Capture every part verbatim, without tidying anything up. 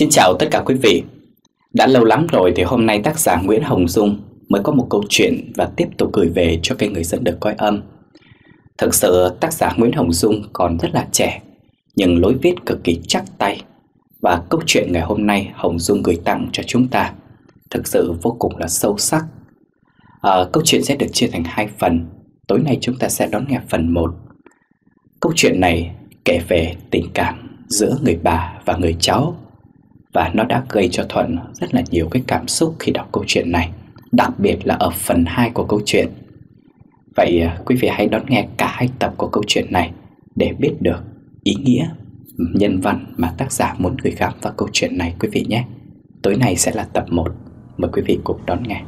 Xin chào tất cả quý vị. Đã lâu lắm rồi thì hôm nay tác giả Nguyễn Hồng Dung mới có một câu chuyện và tiếp tục gửi về cho kênh Người Dẫn Đường Cõi Âm. Thực sự tác giả Nguyễn Hồng Dung còn rất là trẻ, nhưng lối viết cực kỳ chắc tay. Và câu chuyện ngày hôm nay Hồng Dung gửi tặng cho chúng ta thực sự vô cùng là sâu sắc. à, Câu chuyện sẽ được chia thành hai phần. Tối nay chúng ta sẽ đón nghe phần một. Câu chuyện này kể về tình cảm giữa người bà và người cháu, và nó đã gây cho Thuận rất là nhiều cái cảm xúc khi đọc câu chuyện này, đặc biệt là ở phần hai của câu chuyện. Vậy quý vị hãy đón nghe cả hai tập của câu chuyện này để biết được ý nghĩa, nhân văn mà tác giả muốn gửi gắm vào câu chuyện này quý vị nhé. Tối nay sẽ là tập một, mời quý vị cùng đón nghe.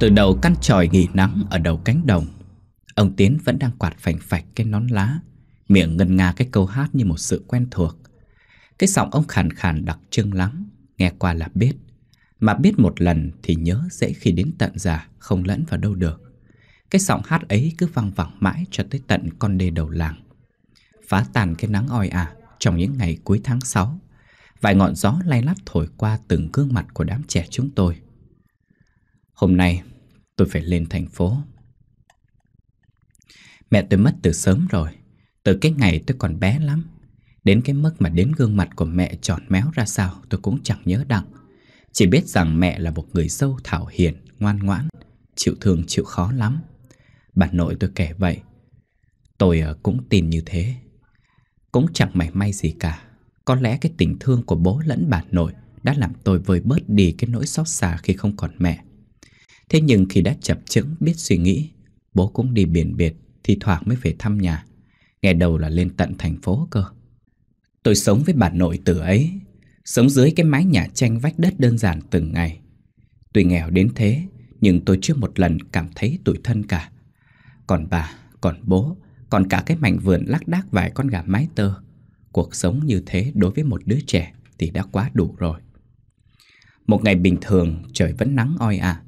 Từ đầu căn chòi nghỉ nắng ở đầu cánh đồng, ông Tiến vẫn đang quạt phành phạch cái nón lá, miệng ngân nga cái câu hát như một sự quen thuộc. Cái giọng ông khàn khàn đặc trưng lắm, nghe qua là biết, mà biết một lần thì nhớ dễ khi đến tận già không lẫn vào đâu được. Cái giọng hát ấy cứ vang vẳng mãi cho tới tận con đê đầu làng, phá tàn cái nắng oi ả à, trong những ngày cuối tháng sáu. Vài ngọn gió lay lắt thổi qua từng gương mặt của đám trẻ chúng tôi. Hôm nay tôi phải lên thành phố. Mẹ tôi mất từ sớm rồi, từ cái ngày tôi còn bé lắm, đến cái mức mà đến gương mặt của mẹ tròn méo ra sao tôi cũng chẳng nhớ đặng. Chỉ biết rằng mẹ là một người dâu thảo hiền, ngoan ngoãn, chịu thương chịu khó lắm. Bà nội tôi kể vậy, tôi cũng tin như thế. Cũng chẳng mảy may gì cả. Có lẽ cái tình thương của bố lẫn bà nội đã làm tôi vơi bớt đi cái nỗi xót xa khi không còn mẹ. Thế nhưng khi đã chập chững biết suy nghĩ, bố cũng đi biển biệt, thi thoảng mới về thăm nhà. Ngày đầu là lên tận thành phố cơ. Tôi sống với bà nội từ ấy, sống dưới cái mái nhà tranh vách đất đơn giản từng ngày. Tuy nghèo đến thế, nhưng tôi chưa một lần cảm thấy tủi thân cả. Còn bà, còn bố, còn cả cái mảnh vườn lác đác vài con gà mái tơ. Cuộc sống như thế đối với một đứa trẻ thì đã quá đủ rồi. Một ngày bình thường trời vẫn nắng oi ả.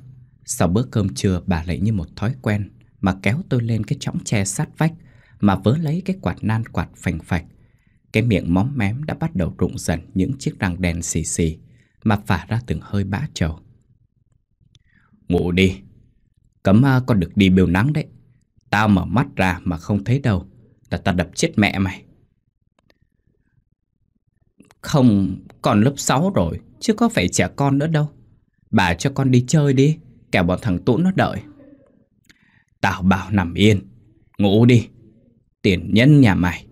Sau bữa cơm trưa bà lại như một thói quen mà kéo tôi lên cái chõng tre sát vách mà vớ lấy cái quạt nan quạt phành phạch. Cái miệng móm mém đã bắt đầu rụng dần những chiếc răng đen xì xì mà phả ra từng hơi bã trầu. Ngủ đi, cấm con được đi bêu nắng đấy. Tao mở mắt ra mà không thấy đâu là tao đập chết mẹ mày. Không, con lớp sáu rồi chứ có phải trẻ con nữa đâu. Bà cho con đi chơi đi, kẻo bọn thằng Tũ nó đợi. Tao bảo nằm yên, ngủ đi. Tiền nhân nhà mày,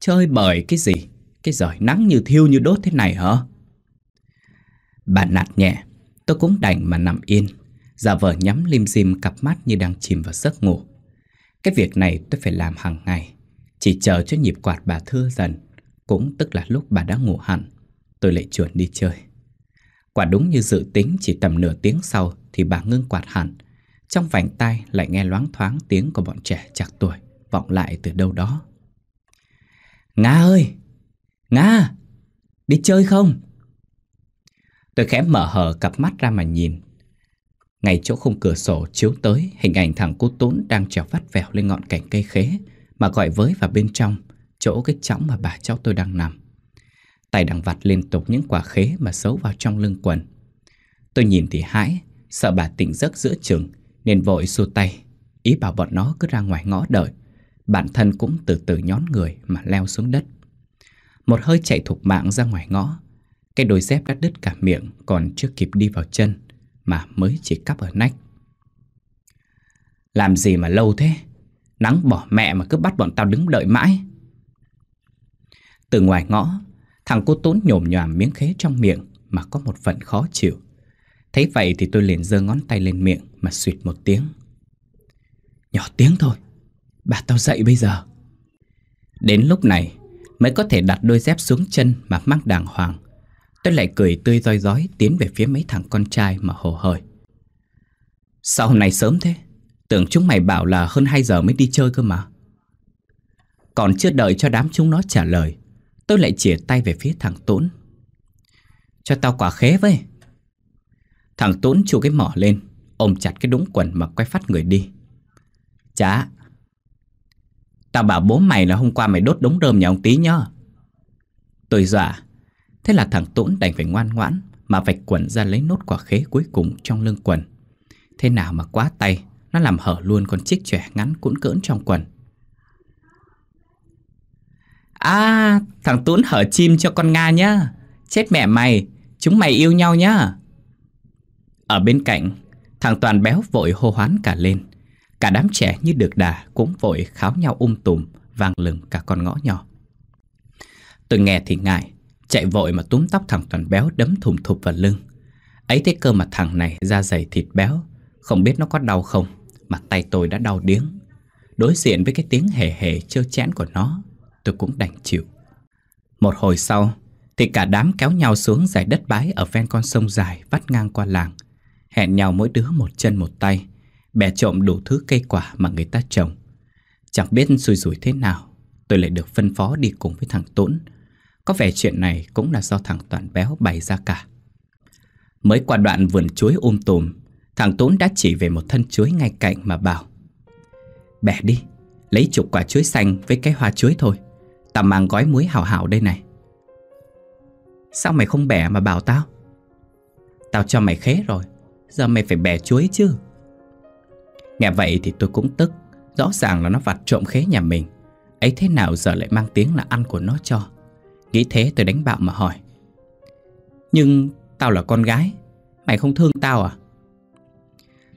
chơi bời cái gì, cái giời nắng như thiêu như đốt thế này hả? Bà nạt nhẹ, tôi cũng đành mà nằm yên, giả vờ nhắm lim dim cặp mắt như đang chìm vào giấc ngủ. Cái việc này tôi phải làm hàng ngày, chỉ chờ cho nhịp quạt bà thưa dần, cũng tức là lúc bà đã ngủ hẳn, tôi lại chuồn đi chơi. Quả đúng như dự tính, chỉ tầm nửa tiếng sau thì bà ngưng quạt hẳn. Trong vành tai lại nghe loáng thoáng tiếng của bọn trẻ chạc tuổi vọng lại từ đâu đó. Nga ơi! Nga! Đi chơi không? Tôi khẽ mở hở cặp mắt ra mà nhìn. Ngay chỗ khung cửa sổ chiếu tới, hình ảnh thằng cô Tún đang trèo vắt vẻo lên ngọn cành cây khế mà gọi với vào bên trong, chỗ cái chõng mà bà cháu tôi đang nằm. Tay đang vặt liên tục những quả khế mà giấu vào trong lưng quần. Tôi nhìn thì hãi, sợ bà tỉnh giấc giữa chừng nên vội xua tay, ý bảo bọn nó cứ ra ngoài ngõ đợi. Bản thân cũng từ từ nhón người mà leo xuống đất. Một hơi chạy thục mạng ra ngoài ngõ. Cái đôi dép đã đứt cả miệng, còn chưa kịp đi vào chân mà mới chỉ cắp ở nách. Làm gì mà lâu thế? Nắng bỏ mẹ mà cứ bắt bọn tao đứng đợi mãi. Từ ngoài ngõ, thằng cô Tốn nhổm nhòm miếng khế trong miệng mà có một phần khó chịu. Thấy vậy thì tôi liền giơ ngón tay lên miệng mà suýt một tiếng. Nhỏ tiếng thôi, bà tao dậy bây giờ. Đến lúc này mới có thể đặt đôi dép xuống chân mà mang đàng hoàng. Tôi lại cười tươi rói rói tiến về phía mấy thằng con trai mà hồ hởi. Sao hôm nay sớm thế? Tưởng chúng mày bảo là hơn hai giờ mới đi chơi cơ mà. Còn chưa đợi cho đám chúng nó trả lời, tôi lại chìa tay về phía thằng Tốn. Cho tao quả khế với. Thằng Tuấn chùa cái mỏ lên, ôm chặt cái đũng quần mà quay phát người đi. Chá, tao bảo bố mày là hôm qua mày đốt đống rơm nhà ông Tí nhá. Tôi dọa. Thế là thằng Tuấn đành phải ngoan ngoãn mà vạch quần ra lấy nốt quả khế cuối cùng trong lưng quần. Thế nào mà quá tay, nó làm hở luôn con chiếc chòe ngắn cũn cỡn trong quần. À, thằng Tuấn hở chim cho con Nga nhá. Chết mẹ mày, chúng mày yêu nhau nhá. Ở bên cạnh, thằng Toàn béo vội hô hoán cả lên. Cả đám trẻ như được đà cũng vội kháo nhau um tùm, vang lừng cả con ngõ nhỏ. Tôi nghe thì ngại, chạy vội mà túm tóc thằng Toàn béo đấm thùm thụp vào lưng. Ấy thế cơ mà thằng này da dày thịt béo, không biết nó có đau không mà tay tôi đã đau điếng. Đối diện với cái tiếng hề hề trơ trẽn của nó, tôi cũng đành chịu. Một hồi sau thì cả đám kéo nhau xuống dải đất bãi ở ven con sông dài vắt ngang qua làng, hẹn nhau mỗi đứa một chân một tay, bẻ trộm đủ thứ cây quả mà người ta trồng. Chẳng biết xui rủi thế nào, tôi lại được phân phó đi cùng với thằng Tuấn. Có vẻ chuyện này cũng là do thằng Toàn béo bày ra cả. Mới qua đoạn vườn chuối um tùm, thằng Tuấn đã chỉ về một thân chuối ngay cạnh mà bảo: bẻ đi, lấy chục quả chuối xanh với cái hoa chuối thôi. Tao mang gói muối hảo hảo đây này. Sao mày không bẻ mà bảo tao? Tao cho mày khế rồi, giờ mày phải bẻ chuối chứ. Nghe vậy thì tôi cũng tức. Rõ ràng là nó vặt trộm khế nhà mình, ấy thế nào giờ lại mang tiếng là ăn của nó cho. Nghĩ thế tôi đánh bạo mà hỏi: nhưng tao là con gái, mày không thương tao à?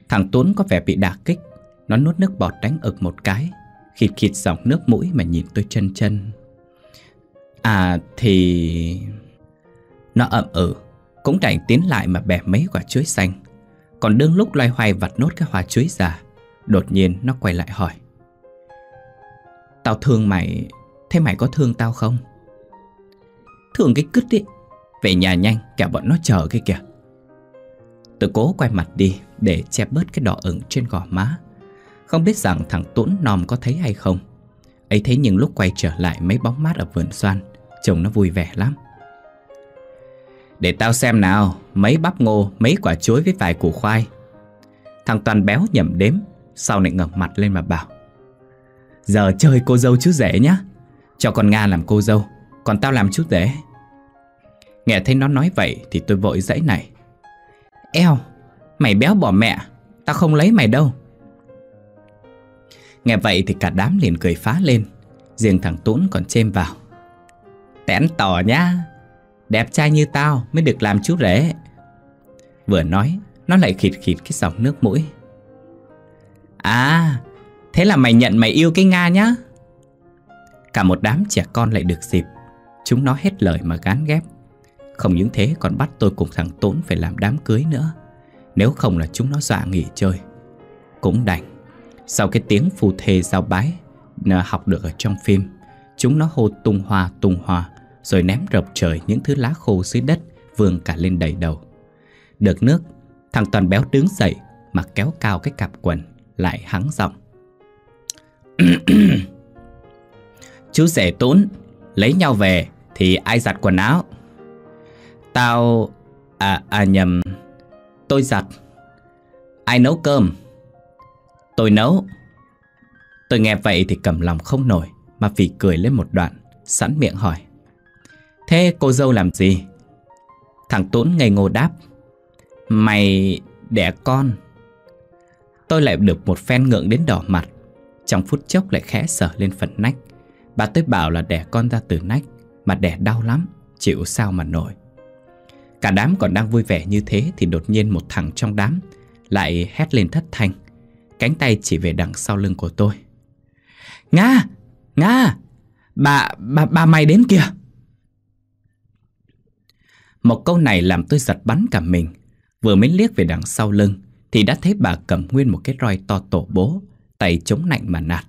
Thằng Tuấn có vẻ bị đả kích, nó nuốt nước bọt đánh ực một cái, khịt khịt dòng nước mũi mà nhìn tôi chân chân. À thì... Nó ậm ừ, cũng đành tiến lại mà bẻ mấy quả chuối xanh. Còn đương lúc loay hoay vặt nốt cái hoa chuối già, đột nhiên nó quay lại hỏi: tao thương mày, thế mày có thương tao không? Thương cái cứt ấy, về nhà nhanh, cả bọn nó chờ cái kìa. Tôi cố quay mặt đi để che bớt cái đỏ ửng trên gò má, không biết rằng thằng Tuấn nòm có thấy hay không. Ấy thế nhưng lúc quay trở lại mấy bóng mát ở vườn xoan, trông nó vui vẻ lắm. Để tao xem nào, mấy bắp ngô, mấy quả chuối với vài củ khoai. Thằng Toàn béo nhẩm đếm, sau này ngẩng mặt lên mà bảo: giờ chơi cô dâu chú rể nhá, cho con Nga làm cô dâu, còn tao làm chú rể. Nghe thấy nó nói vậy thì tôi vội giãy này: eo, mày béo bỏ mẹ, tao không lấy mày đâu. Nghe vậy thì cả đám liền cười phá lên, riêng thằng Tuấn còn chêm vào: tẽn tỏ nhá, đẹp trai như tao mới được làm chú rể. Vừa nói, nó lại khịt khịt cái dòng nước mũi: à, thế là mày nhận mày yêu cái Nga nhá. Cả một đám trẻ con lại được dịp, chúng nó hết lời mà gán ghép. Không những thế còn bắt tôi cùng thằng Tuấn phải làm đám cưới nữa, nếu không là chúng nó dọa nghỉ chơi. Cũng đành. Sau cái tiếng phù thề giao bái học được ở trong phim, chúng nó hô tung hoa tung hoa, rồi ném rập trời những thứ lá khô dưới đất vương cả lên đầy đầu. Được nước, thằng Toàn béo đứng dậy mà kéo cao cái cạp quần, lại hắng giọng: chú rể Tuấn, lấy nhau về thì ai giặt quần áo? Tao... À, à nhầm, tôi giặt. Ai nấu cơm? Tôi nấu. Tôi nghe vậy thì cầm lòng không nổi mà phì cười lên một đoạn, sẵn miệng hỏi: thế cô dâu làm gì? Thằng Tuấn ngây ngô đáp: mày đẻ con. Tôi lại được một phen ngượng đến đỏ mặt, trong phút chốc lại khẽ sờ lên phần nách. Bà tôi bảo là đẻ con ra từ nách, mà đẻ đau lắm, chịu sao mà nổi. Cả đám còn đang vui vẻ như thế thì đột nhiên một thằng trong đám lại hét lên thất thanh, cánh tay chỉ về đằng sau lưng của tôi: Nga! Nga! Bà, bà, bà mày đến kìa! Một câu này làm tôi giật bắn cả mình. Vừa mới liếc về đằng sau lưng thì đã thấy bà cầm nguyên một cái roi to tổ bố, tay chống nạnh mà nạt: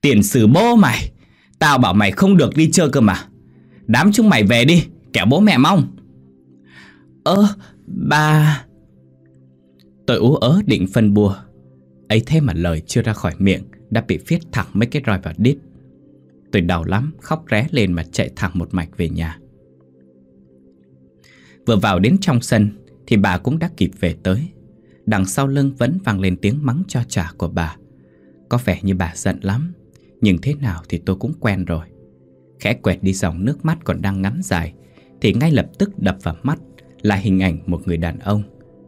tiền sử bố mày, tao bảo mày không được đi chơi cơ mà. Đám chúng mày về đi, kẻo bố mẹ mong. Ơ, bà... Tôi ú ớ định phân bua, ấy thế mà lời chưa ra khỏi miệng đã bị viết thẳng mấy cái roi vào đít. Tôi đau lắm, khóc ré lên mà chạy thẳng một mạch về nhà. Vừa vào đến trong sân thì bà cũng đã kịp về tới. Đằng sau lưng vẫn vang lên tiếng mắng cho chả của bà. Có vẻ như bà giận lắm, nhưng thế nào thì tôi cũng quen rồi. Khẽ quẹt đi dòng nước mắt còn đang ngắn dài, thì ngay lập tức đập vào mắt là hình ảnh một người đàn ông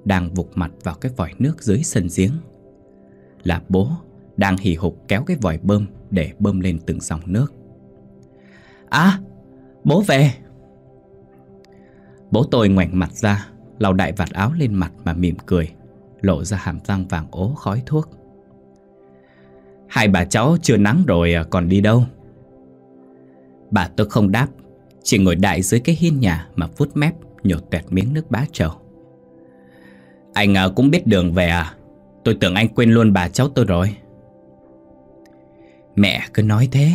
đang vụt mặt vào cái vòi nước dưới sân giếng. Là bố đang hì hục kéo cái vòi bơm để bơm lên từng dòng nước. À, bố về. Bố tôi ngoảnh mặt ra, lau đại vạt áo lên mặt mà mỉm cười, lộ ra hàm răng vàng ố khói thuốc. Hai bà cháu chưa nắng rồi còn đi đâu? Bà tôi không đáp, chỉ ngồi đại dưới cái hiên nhà mà vuốt mép nhột tẹt miếng nước bá trầu. Anh cũng biết đường về à? Tôi tưởng anh quên luôn bà cháu tôi rồi. Mẹ cứ nói thế.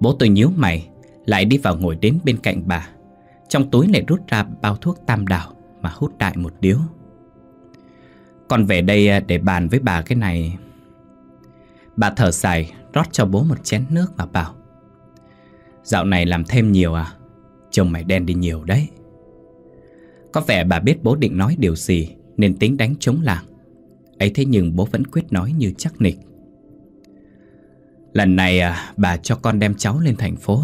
Bố tôi nhíu mày, lại đi vào ngồi đến bên cạnh bà. Trong túi lại rút ra bao thuốc tam đảo mà hút đại một điếu. Con về đây để bàn với bà cái này. Bà thở dài, rót cho bố một chén nước mà bảo. Dạo này làm thêm nhiều à? Chồng mày đen đi nhiều đấy. Có vẻ bà biết bố định nói điều gì nên tính đánh trống lảng. Ấy thế nhưng bố vẫn quyết nói như chắc nịch. Lần này bà cho con đem cháu lên thành phố.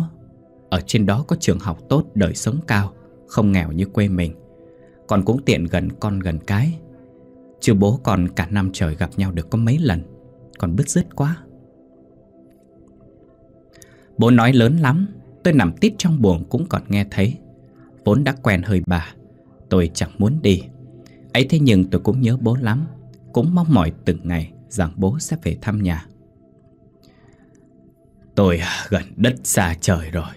Ở trên đó có trường học tốt, đời sống cao, không nghèo như quê mình. Con cũng tiện gần con gần cái. Chứ bố con cả năm trời gặp nhau được có mấy lần, còn bứt rứt quá. Bố nói lớn lắm, tôi nằm tít trong buồng cũng còn nghe thấy. Vốn đã quen hơi bà, tôi chẳng muốn đi. Ấy thế nhưng tôi cũng nhớ bố lắm, cũng mong mỏi từng ngày rằng bố sẽ về thăm nhà. Tôi gần đất xa trời rồi,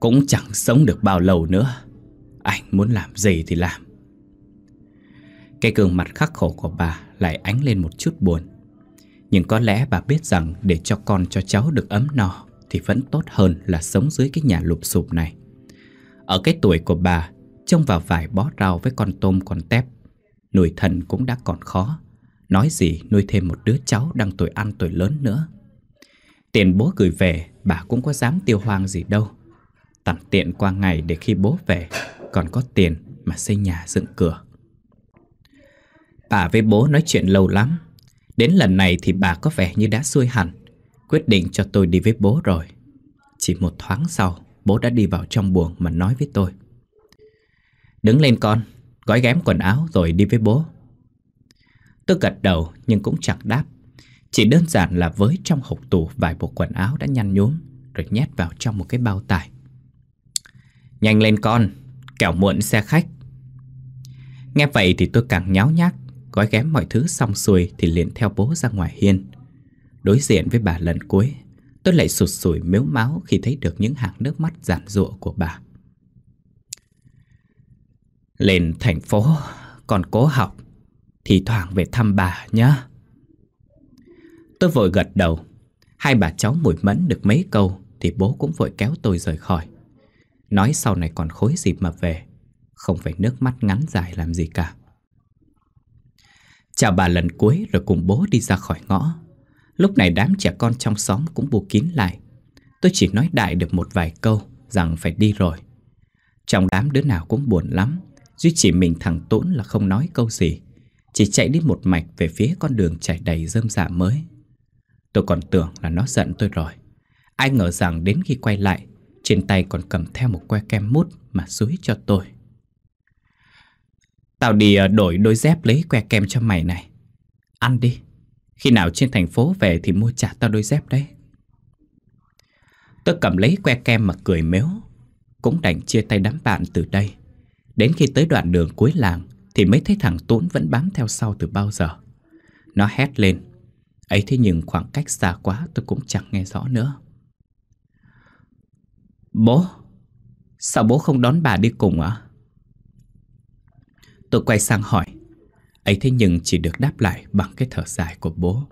cũng chẳng sống được bao lâu nữa. Anh muốn làm gì thì làm. Cái gương mặt khắc khổ của bà lại ánh lên một chút buồn. Nhưng có lẽ bà biết rằng để cho con cho cháu được ấm no thì vẫn tốt hơn là sống dưới cái nhà lụp xụp này. Ở cái tuổi của bà, trông vào vải bó rau với con tôm con tép, nuôi thần cũng đã còn khó, nói gì nuôi thêm một đứa cháu đang tuổi ăn tuổi lớn nữa. Tiền bố gửi về bà cũng có dám tiêu hoang gì đâu. Tạm tiện qua ngày để khi bố về còn có tiền mà xây nhà dựng cửa. Bà với bố nói chuyện lâu lắm. Đến lần này thì bà có vẻ như đã xuôi hẳn, quyết định cho tôi đi với bố rồi. Chỉ một thoáng sau, bố đã đi vào trong buồng mà nói với tôi. Đứng lên con, gói ghém quần áo rồi đi với bố. Tôi gật đầu nhưng cũng chẳng đáp, chỉ đơn giản là với trong hộc tủ vài bộ quần áo đã nhăn nhúm, rồi nhét vào trong một cái bao tải. Nhanh lên con, kẻo muộn xe khách. Nghe vậy thì tôi càng nháo nhác, gói ghém mọi thứ xong xuôi thì liền theo bố ra ngoài hiên. Đối diện với bà lần cuối, tôi lại sụt sùi mếu máu khi thấy được những hàng nước mắt giàn giụa của bà. Lên thành phố, còn cố học, thì thoảng về thăm bà nhé. Tôi vội gật đầu. Hai bà cháu mủi mẫn được mấy câu thì bố cũng vội kéo tôi rời khỏi. Nói sau này còn khối dịp mà về, không phải nước mắt ngắn dài làm gì cả. Chào bà lần cuối rồi cùng bố đi ra khỏi ngõ. Lúc này đám trẻ con trong xóm cũng bu kín lại. Tôi chỉ nói đại được một vài câu rằng phải đi rồi. Trong đám đứa nào cũng buồn lắm, duy chỉ mình thằng Tũn là không nói câu gì, chỉ chạy đi một mạch về phía con đường trải đầy rơm rạ mới. Tôi còn tưởng là nó giận tôi rồi, ai ngờ rằng đến khi quay lại, trên tay còn cầm theo một que kem mút mà xúi cho tôi. Tao đi đổi đôi dép lấy que kem cho mày này. Ăn đi, khi nào trên thành phố về thì mua trả tao đôi dép đấy. Tôi cầm lấy que kem mà cười mếu. Cũng đành chia tay đám bạn từ đây. Đến khi tới đoạn đường cuối làng thì mới thấy thằng Tũn vẫn bám theo sau từ bao giờ. Nó hét lên. Ấy thế nhưng khoảng cách xa quá tôi cũng chẳng nghe rõ nữa. Bố, sao bố không đón bà đi cùng ạ? À? Tôi quay sang hỏi. Ấy thế nhưng chỉ được đáp lại bằng cái thở dài của bố.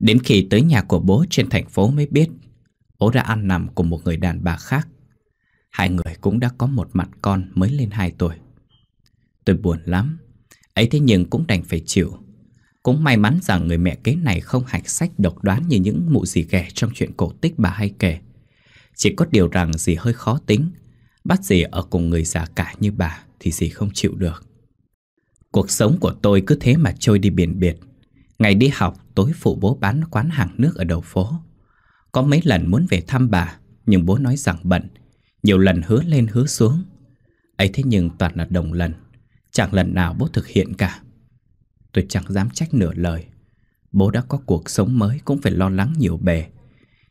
Đến khi tới nhà của bố trên thành phố mới biết, bố đã ăn nằm cùng một người đàn bà khác. Hai người cũng đã có một mặt con mới lên hai tuổi. Tôi buồn lắm. Ấy thế nhưng cũng đành phải chịu. Cũng may mắn rằng người mẹ kế này không hạch sách độc đoán như những mụ dì ghẻ trong chuyện cổ tích bà hay kể. Chỉ có điều rằng dì hơi khó tính. Bắt dì ở cùng người già cả như bà thì dì không chịu được. Cuộc sống của tôi cứ thế mà trôi đi biển biệt. Ngày đi học, tối phụ bố bán quán hàng nước ở đầu phố. Có mấy lần muốn về thăm bà, nhưng bố nói rằng bận. Nhiều lần hứa lên hứa xuống. Ấy thế nhưng toàn là đồng lần, chẳng lần nào bố thực hiện cả. Tôi chẳng dám trách nửa lời. Bố đã có cuộc sống mới cũng phải lo lắng nhiều bề.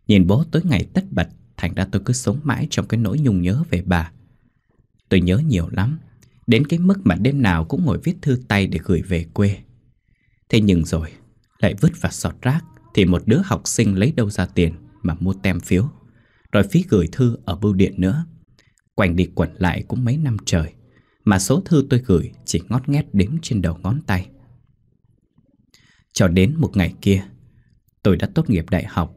Nhìn bố tối ngày tất bật, thành ra tôi cứ sống mãi trong cái nỗi nhung nhớ về bà. Tôi nhớ nhiều lắm, đến cái mức mà đêm nào cũng ngồi viết thư tay để gửi về quê. Thế nhưng rồi lại vứt vào sọt rác, thì một đứa học sinh lấy đâu ra tiền mà mua tem phiếu, rồi phí gửi thư ở bưu điện nữa. Quành đi quẩn lại cũng mấy năm trời, mà số thư tôi gửi chỉ ngót nghét đếm trên đầu ngón tay. Cho đến một ngày kia, tôi đã tốt nghiệp đại học,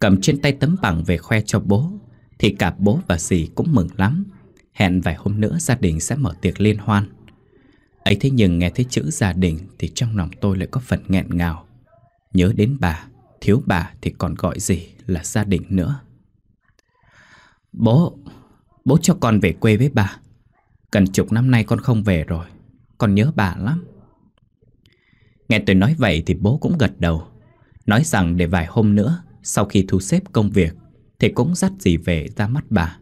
cầm trên tay tấm bằng về khoe cho bố, thì cả bố và dì cũng mừng lắm. Hẹn vài hôm nữa gia đình sẽ mở tiệc liên hoan. Ấy thế nhưng nghe thấy chữ gia đình thì trong lòng tôi lại có phần nghẹn ngào. Nhớ đến bà, thiếu bà thì còn gọi gì là gia đình nữa. Bố, bố cho con về quê với bà. Gần chục năm nay con không về rồi, con nhớ bà lắm. Nghe tôi nói vậy thì bố cũng gật đầu, nói rằng để vài hôm nữa, sau khi thu xếp công việc, thì cũng dắt dì về ra mắt bà.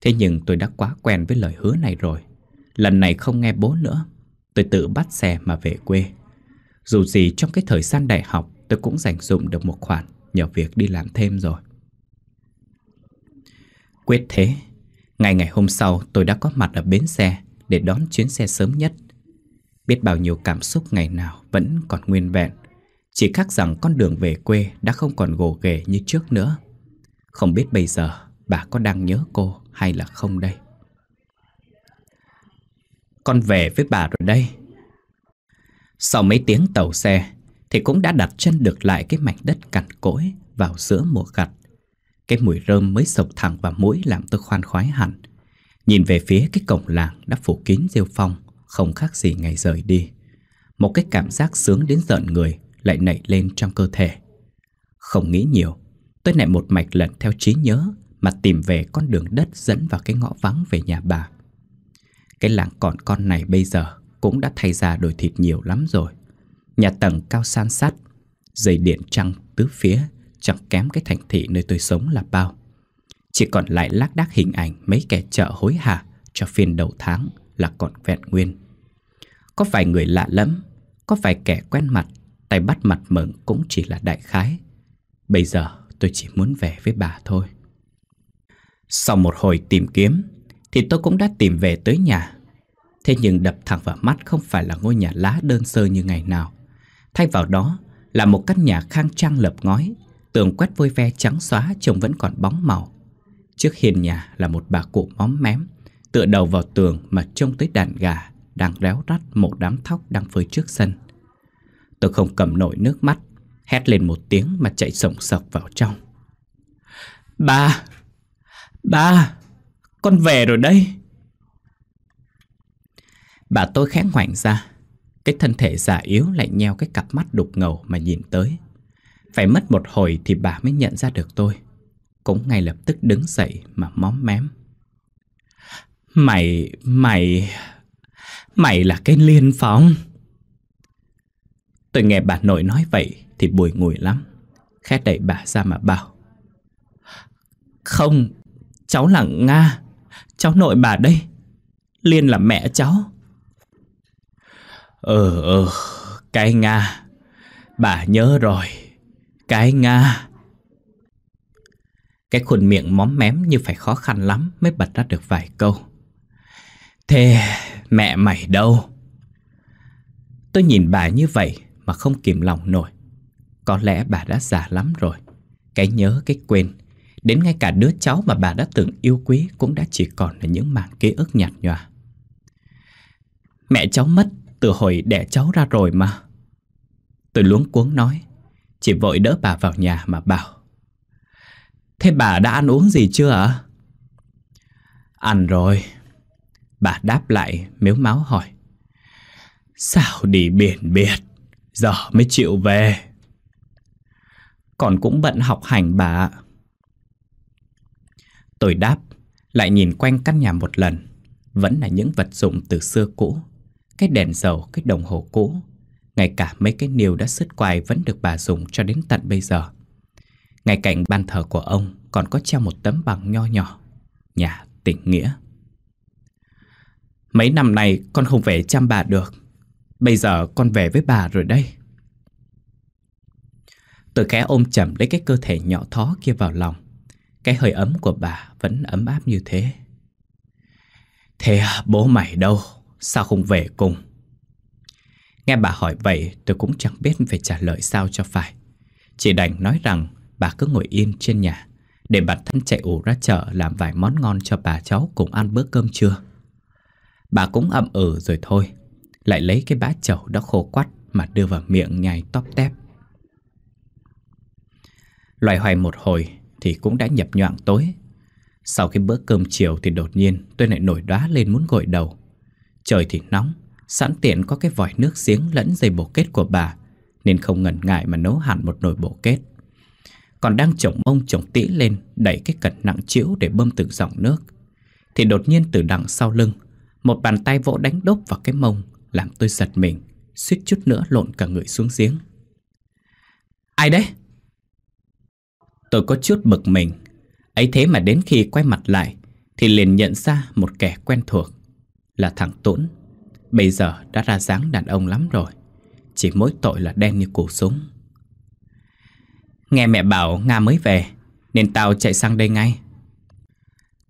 Thế nhưng tôi đã quá quen với lời hứa này rồi. Lần này không nghe bố nữa, tôi tự bắt xe mà về quê. Dù gì trong cái thời gian đại học, tôi cũng dành dụm được một khoản nhờ việc đi làm thêm rồi. Quyết thế, ngày ngày hôm sau tôi đã có mặt ở bến xe để đón chuyến xe sớm nhất. Biết bao nhiêu cảm xúc ngày nào vẫn còn nguyên vẹn, chỉ khác rằng con đường về quê đã không còn gồ ghề như trước nữa. Không biết bây giờ bà có đang nhớ cô hay là không đây? Con về với bà rồi đây. Sau mấy tiếng tàu xe thì cũng đã đặt chân được lại cái mảnh đất cằn cỗi vào giữa mùa gặt. Cái mùi rơm mới sộc thẳng vào mũi làm tôi khoan khoái hẳn. Nhìn về phía cái cổng làng đã phủ kín rêu phong, không khác gì ngày rời đi. Một cái cảm giác sướng đến rợn người lại nảy lên trong cơ thể. Không nghĩ nhiều, tôi lại một mạch lần theo trí nhớ mà tìm về con đường đất dẫn vào cái ngõ vắng về nhà bà. Cái làng còn con này bây giờ cũng đã thay ra đổi thịt nhiều lắm rồi. Nhà tầng cao san sát, dây điện trăng tứ phía, chẳng kém cái thành thị nơi tôi sống là bao. Chỉ còn lại lác đác hình ảnh mấy kẻ chợ hối hả cho phiên đầu tháng là còn vẹn nguyên. Có vài người lạ lẫm, có vài kẻ quen mặt, tay bắt mặt mừng cũng chỉ là đại khái. Bây giờ tôi chỉ muốn về với bà thôi. Sau một hồi tìm kiếm thì tôi cũng đã tìm về tới nhà. Thế nhưng đập thẳng vào mắt không phải là ngôi nhà lá đơn sơ như ngày nào. Thay vào đó là một căn nhà khang trang lợp ngói, tường quét vôi ve trắng xóa trông vẫn còn bóng màu. Trước hiên nhà là một bà cụ móm mém, tựa đầu vào tường mà trông tới đàn gà đang réo rắt một đám thóc đang phơi trước sân. Tôi không cầm nổi nước mắt, hét lên một tiếng mà chạy sổng sọc vào trong. Bà! Bà! Con về rồi đây! Bà tôi khẽ ngoảnh ra, cái thân thể già yếu lại nheo cái cặp mắt đục ngầu mà nhìn tới. Phải mất một hồi thì bà mới nhận ra được tôi, cũng ngay lập tức đứng dậy mà móm mém. Mày, mày, mày là cái Liên Phong. Tôi nghe bà nội nói vậy thì bùi ngùi lắm, khẽ đẩy bà ra mà bảo. Không, cháu là Nga, cháu nội bà đây, Liên là mẹ cháu. Ừ, ừ, cái Nga, bà nhớ rồi, cái Nga. Cái khuôn miệng móm mém như phải khó khăn lắm mới bật ra được vài câu. Thế mẹ mày đâu? Tôi nhìn bà như vậy mà không kìm lòng nổi. Có lẽ bà đã già lắm rồi, cái nhớ cái quên, đến ngay cả đứa cháu mà bà đã từng yêu quý cũng đã chỉ còn là những mảng ký ức nhạt nhòa. Mẹ cháu mất từ hồi đẻ cháu ra rồi mà. Tôi luống cuống nói, chỉ vội đỡ bà vào nhà mà bảo. Thế bà đã ăn uống gì chưa ạ? À? Ăn rồi. Bà đáp lại mếu máo hỏi. Sao đi biển biệt, giờ mới chịu về. Còn cũng bận học hành bà ạ. Tôi đáp, lại nhìn quanh căn nhà một lần. vẫn là những vật dụng từ xưa cũ. Cái đèn dầu, cái đồng hồ cũ, ngay cả mấy cái niêu đã sứt quai vẫn được bà dùng cho đến tận bây giờ. Ngay cạnh bàn thờ của ông còn có treo một tấm bằng nho nhỏ: nhà tình nghĩa. Mấy năm nay con không về chăm bà được, bây giờ con về với bà rồi đây. Tôi khẽ ôm chầm lấy cái cơ thể nhỏ thó kia vào lòng. Cái hơi ấm của bà vẫn ấm áp như thế. Thế bố mày đâu? Sao không về cùng? Nghe bà hỏi vậy, tôi cũng chẳng biết phải trả lời sao cho phải. Chỉ đành nói rằng bà cứ ngồi yên trên nhà, để bản thân chạy ù ra chợ làm vài món ngon cho bà cháu cùng ăn bữa cơm trưa. Bà cũng ậm ừ rồi thôi, lại lấy cái bã chầu đã khô quắt mà đưa vào miệng nhai tóp tép. Loài hoài một hồi thì cũng đã nhập nhoạng tối. Sau cái bữa cơm chiều thì đột nhiên tôi lại nổi đoá lên muốn gội đầu. Trời thì nóng, sẵn tiện có cái vòi nước giếng lẫn dây bồ kết của bà, nên không ngần ngại mà nấu hẳn một nồi bồ kết. Còn đang chổng ông chổng tĩ lên, đẩy cái cật nặng trĩu để bơm từng dòng nước, thì đột nhiên từ đằng sau lưng, một bàn tay vỗ đánh đốp vào cái mông, làm tôi giật mình, suýt chút nữa lộn cả người xuống giếng. Ai đấy? Tôi có chút bực mình. Ấy thế mà đến khi quay mặt lại thì liền nhận ra một kẻ quen thuộc, là thằng Tuấn. Bây giờ đã ra dáng đàn ông lắm rồi, chỉ mỗi tội là đen như củ súng. Nghe mẹ bảo Nga mới về nên tao chạy sang đây ngay.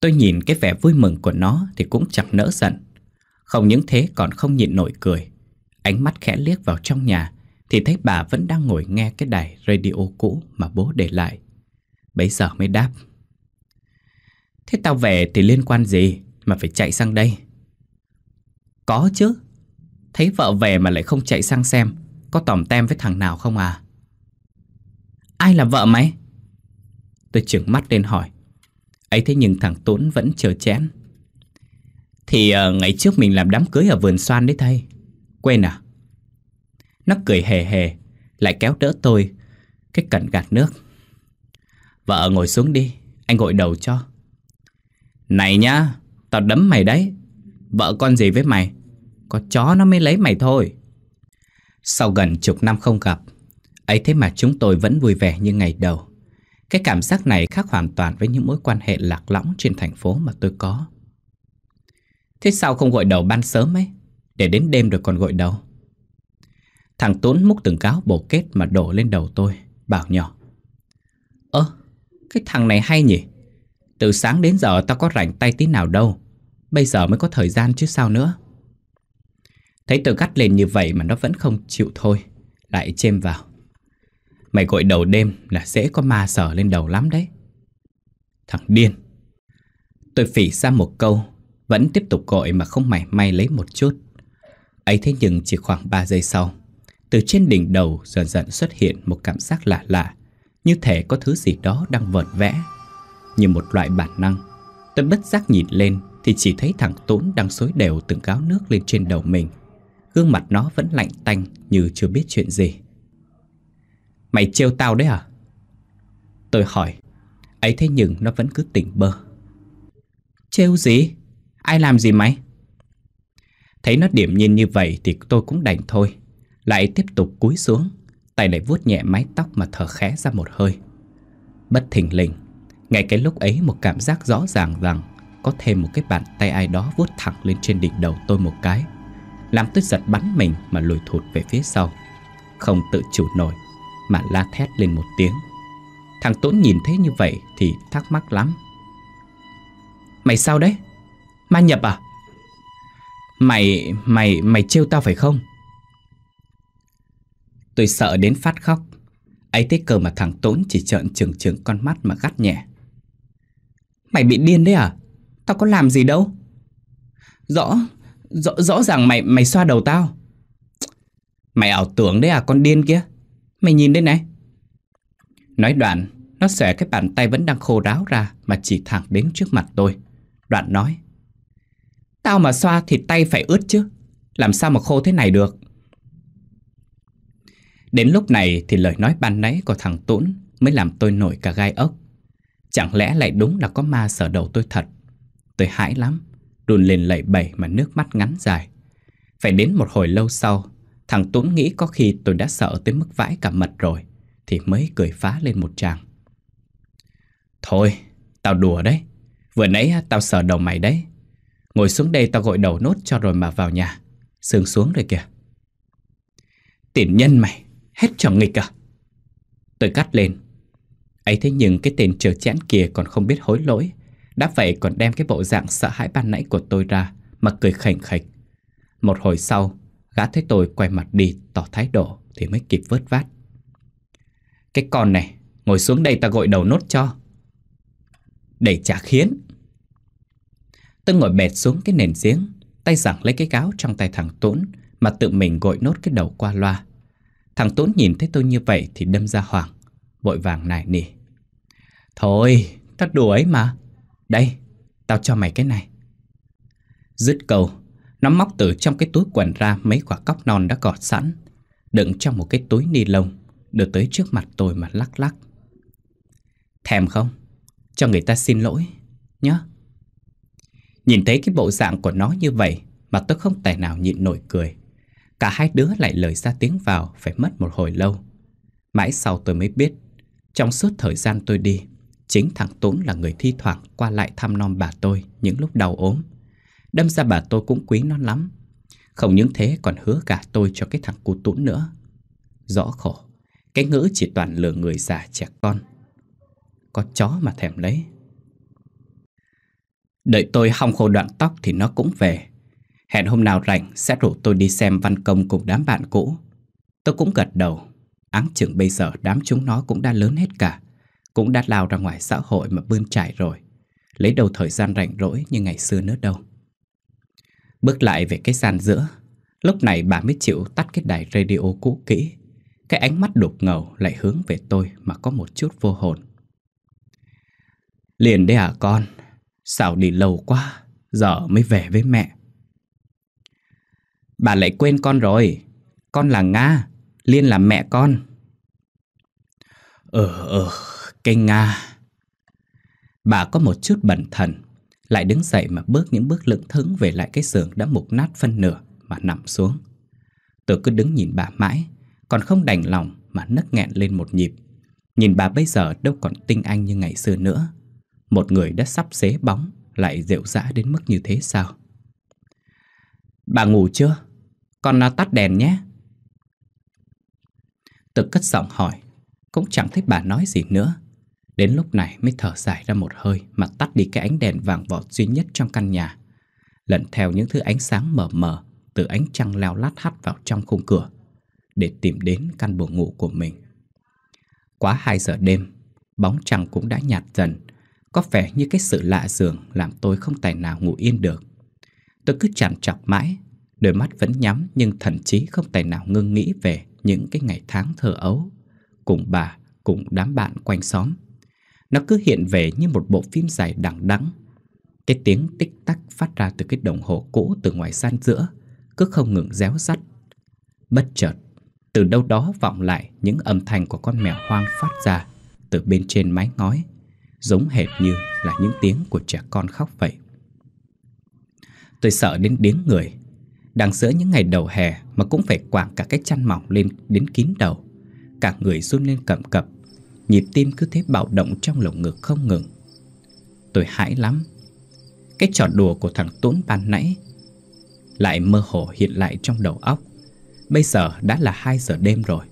Tôi nhìn cái vẻ vui mừng của nó thì cũng chẳng nỡ giận. Không những thế còn không nhịn nổi cười. Ánh mắt khẽ liếc vào trong nhà thì thấy bà vẫn đang ngồi nghe cái đài radio cũ mà bố để lại. Bấy giờ mới đáp: Thế tao về thì liên quan gì mà phải chạy sang đây? Có chứ, thấy vợ về mà lại không chạy sang xem có tòm tem với thằng nào không à? Ai là vợ mày? Tôi trừng mắt lên hỏi. Ấy thế nhưng thằng Tuấn vẫn chớ chẽn. Thì uh, ngày trước mình làm đám cưới ở vườn xoan đấy thầy. Quên à? Nó cười hề hề, lại kéo đỡ tôi cái cẩn gạt nước. Vợ ngồi xuống đi, anh gội đầu cho. Này nhá, tao đấm mày đấy. Vợ con gì với mày? Có chó nó mới lấy mày thôi. Sau gần chục năm không gặp, ấy thế mà chúng tôi vẫn vui vẻ như ngày đầu. Cái cảm giác này khác hoàn toàn với những mối quan hệ lạc lõng trên thành phố mà tôi có. Thế sao không gội đầu ban sớm ấy, để đến đêm rồi còn gội đầu? Thằng Tuấn múc từng gáo bồ kết mà đổ lên đầu tôi, bảo nhỏ: Ơ, cái thằng này hay nhỉ? Từ sáng đến giờ tao có rảnh tay tí nào đâu, bây giờ mới có thời gian chứ sao nữa. Thấy tôi gắt lên như vậy mà nó vẫn không chịu thôi, lại chêm vào: Mày gội đầu đêm là dễ có ma sờ lên đầu lắm đấy. Thằng điên! Tôi phỉ ra một câu, vẫn tiếp tục gội mà không mảy may lấy một chút. Ấy thế nhưng chỉ khoảng ba giây sau, từ trên đỉnh đầu dần dần xuất hiện một cảm giác lạ lạ, như thể có thứ gì đó đang vợn vẽ. Như một loại bản năng, tôi bất giác nhìn lên thì chỉ thấy thằng Tuấn đang xối đều từng gáo nước lên trên đầu mình. Gương mặt nó vẫn lạnh tanh như chưa biết chuyện gì. Mày trêu tao đấy à? Tôi hỏi. Ấy thế nhưng nó vẫn cứ tỉnh bơ. Trêu gì? Ai làm gì mày? Thấy nó điềm nhiên như vậy thì tôi cũng đành thôi, lại tiếp tục cúi xuống, tay lại vuốt nhẹ mái tóc mà thở khẽ ra một hơi. Bất thình lình, ngay cái lúc ấy một cảm giác rõ ràng rằng có thêm một cái bàn tay ai đó vuốt thẳng lên trên đỉnh đầu tôi một cái, làm tôi giật bắn mình mà lùi thụt về phía sau. Không tự chủ nổi mà la thét lên một tiếng. Thằng Tuấn nhìn thấy như vậy thì thắc mắc lắm: Mày sao đấy? Ma nhập à? Mày, mày, mày trêu tao phải không? Tôi sợ đến phát khóc. Ấy thế cơ mà thằng Tuấn chỉ trợn trừng trừng con mắt mà gắt nhẹ: Mày bị điên đấy à? Tao có làm gì đâu. Rõ, rõ, rõ ràng mày mày xoa đầu tao. Mày ảo tưởng đấy à, con điên kia. Mày nhìn đây này. Nói đoạn, nó xòe cái bàn tay vẫn đang khô ráo ra mà chỉ thẳng đến trước mặt tôi. Đoạn nói: Tao mà xoa thì tay phải ướt chứ, làm sao mà khô thế này được. Đến lúc này thì lời nói ban nãy của thằng Tuấn mới làm tôi nổi cả gai ốc. Chẳng lẽ lại đúng là có ma sờ đầu tôi thật. Tôi hãi lắm, đùn lên lẩy bẩy mà nước mắt ngắn dài. Phải đến một hồi lâu sau, thằng Tuấn nghĩ có khi tôi đã sợ tới mức vãi cả mật rồi, thì mới cười phá lên một tràng. Thôi, tao đùa đấy. Vừa nãy tao sờ đầu mày đấy. Ngồi xuống đây tao gội đầu nốt cho rồi mà vào nhà. Sương xuống rồi kìa. Tiện nhân mày, hết trò nghịch à? Tôi cắt lên. Ấy thế nhưng cái tên chở chẽn kia còn không biết hối lỗi, đã vậy còn đem cái bộ dạng sợ hãi ban nãy của tôi ra mà cười khành khạch. Một hồi sau, gã thấy tôi quay mặt đi tỏ thái độ thì mới kịp vớt vát. Cái con này, ngồi xuống đây ta gội đầu nốt cho. Đẩy chả khiến. Tôi ngồi bệt xuống cái nền giếng, tay giằng lấy cái gáo trong tay thằng Tuấn mà tự mình gội nốt cái đầu qua loa. Thằng Tuấn nhìn thấy tôi như vậy thì đâm ra hoảng, vội vàng nài nỉ. Thôi, tao đùa ấy mà. Đây, tao cho mày cái này. Dứt câu, nó móc từ trong cái túi quần ra mấy quả cóc non đã gọt sẵn, đựng trong một cái túi ni lông, đưa tới trước mặt tôi mà lắc lắc. Thèm không? Cho người ta xin lỗi nhá. Nhìn thấy cái bộ dạng của nó như vậy mà tôi không tài nào nhịn nổi cười. Cả hai đứa lại lời ra tiếng vào phải mất một hồi lâu. Mãi sau tôi mới biết, trong suốt thời gian tôi đi, chính thằng Tuấn là người thi thoảng qua lại thăm nom bà tôi những lúc đau ốm. Đâm ra bà tôi cũng quý nó lắm. Không những thế còn hứa cả tôi cho cái thằng cu Tuấn nữa. Rõ khổ, cái ngữ chỉ toàn lừa người già trẻ con. Có chó mà thèm lấy. Đợi tôi hong khô đoạn tóc thì nó cũng về. Hẹn hôm nào rảnh sẽ rủ tôi đi xem văn công cùng đám bạn cũ. Tôi cũng gật đầu. Áng chừng bây giờ đám chúng nó cũng đã lớn hết cả, cũng đã lao ra ngoài xã hội mà bươn trải rồi, lấy đâu thời gian rảnh rỗi như ngày xưa nữa đâu. Bước lại về cái gian giữa, lúc này bà mới chịu tắt cái đài radio cũ kỹ. Cái ánh mắt đục ngầu lại hướng về tôi mà có một chút vô hồn. Liền đấy à con? Sao đi lâu quá, giờ mới về với mẹ. Bà lại quên con rồi. Con là Nga, Liên là mẹ con. Ờ ờ, cái Nga. Bà có một chút bần thần, lại đứng dậy mà bước những bước lững thững về lại cái giường đã mục nát phân nửa mà nằm xuống. Tôi cứ đứng nhìn bà mãi, còn không đành lòng mà nấc nghẹn lên một nhịp. Nhìn bà bây giờ đâu còn tinh anh như ngày xưa nữa. Một người đã sắp xế bóng lại dịu dã đến mức như thế sao? Bà ngủ chưa? Con tắt đèn nhé. Tôi cất giọng hỏi, cũng chẳng thấy bà nói gì nữa. Đến lúc này mới thở dài ra một hơi mà tắt đi cái ánh đèn vàng vọt duy nhất trong căn nhà, lần theo những thứ ánh sáng mờ mờ từ ánh trăng leo lát hắt vào trong khung cửa để tìm đến căn buồng ngủ của mình. Quá hai giờ đêm, bóng trăng cũng đã nhạt dần. Có vẻ như cái sự lạ giường làm tôi không tài nào ngủ yên được. Tôi cứ trằn trọc mãi, đôi mắt vẫn nhắm nhưng thần trí không tài nào ngưng nghĩ về những cái ngày tháng thơ ấu cùng bà, cùng đám bạn quanh xóm. Nó cứ hiện về như một bộ phim dài đằng đẵng. Cái tiếng tích tắc phát ra từ cái đồng hồ cũ từ ngoài gian giữa cứ không ngừng réo rắt. Bất chợt, từ đâu đó vọng lại những âm thanh của con mèo hoang phát ra từ bên trên mái ngói, giống hệt như là những tiếng của trẻ con khóc vậy. Tôi sợ đến điếng người. Đang giữa những ngày đầu hè mà cũng phải quàng cả cái chăn mỏng lên đến kín đầu. Cả người run lên cầm cập, nhịp tim cứ thế bạo động trong lồng ngực không ngừng. Tôi hãi lắm. Cái trò đùa của thằng Tuấn ban nãy lại mơ hồ hiện lại trong đầu óc. Bây giờ đã là hai giờ đêm rồi,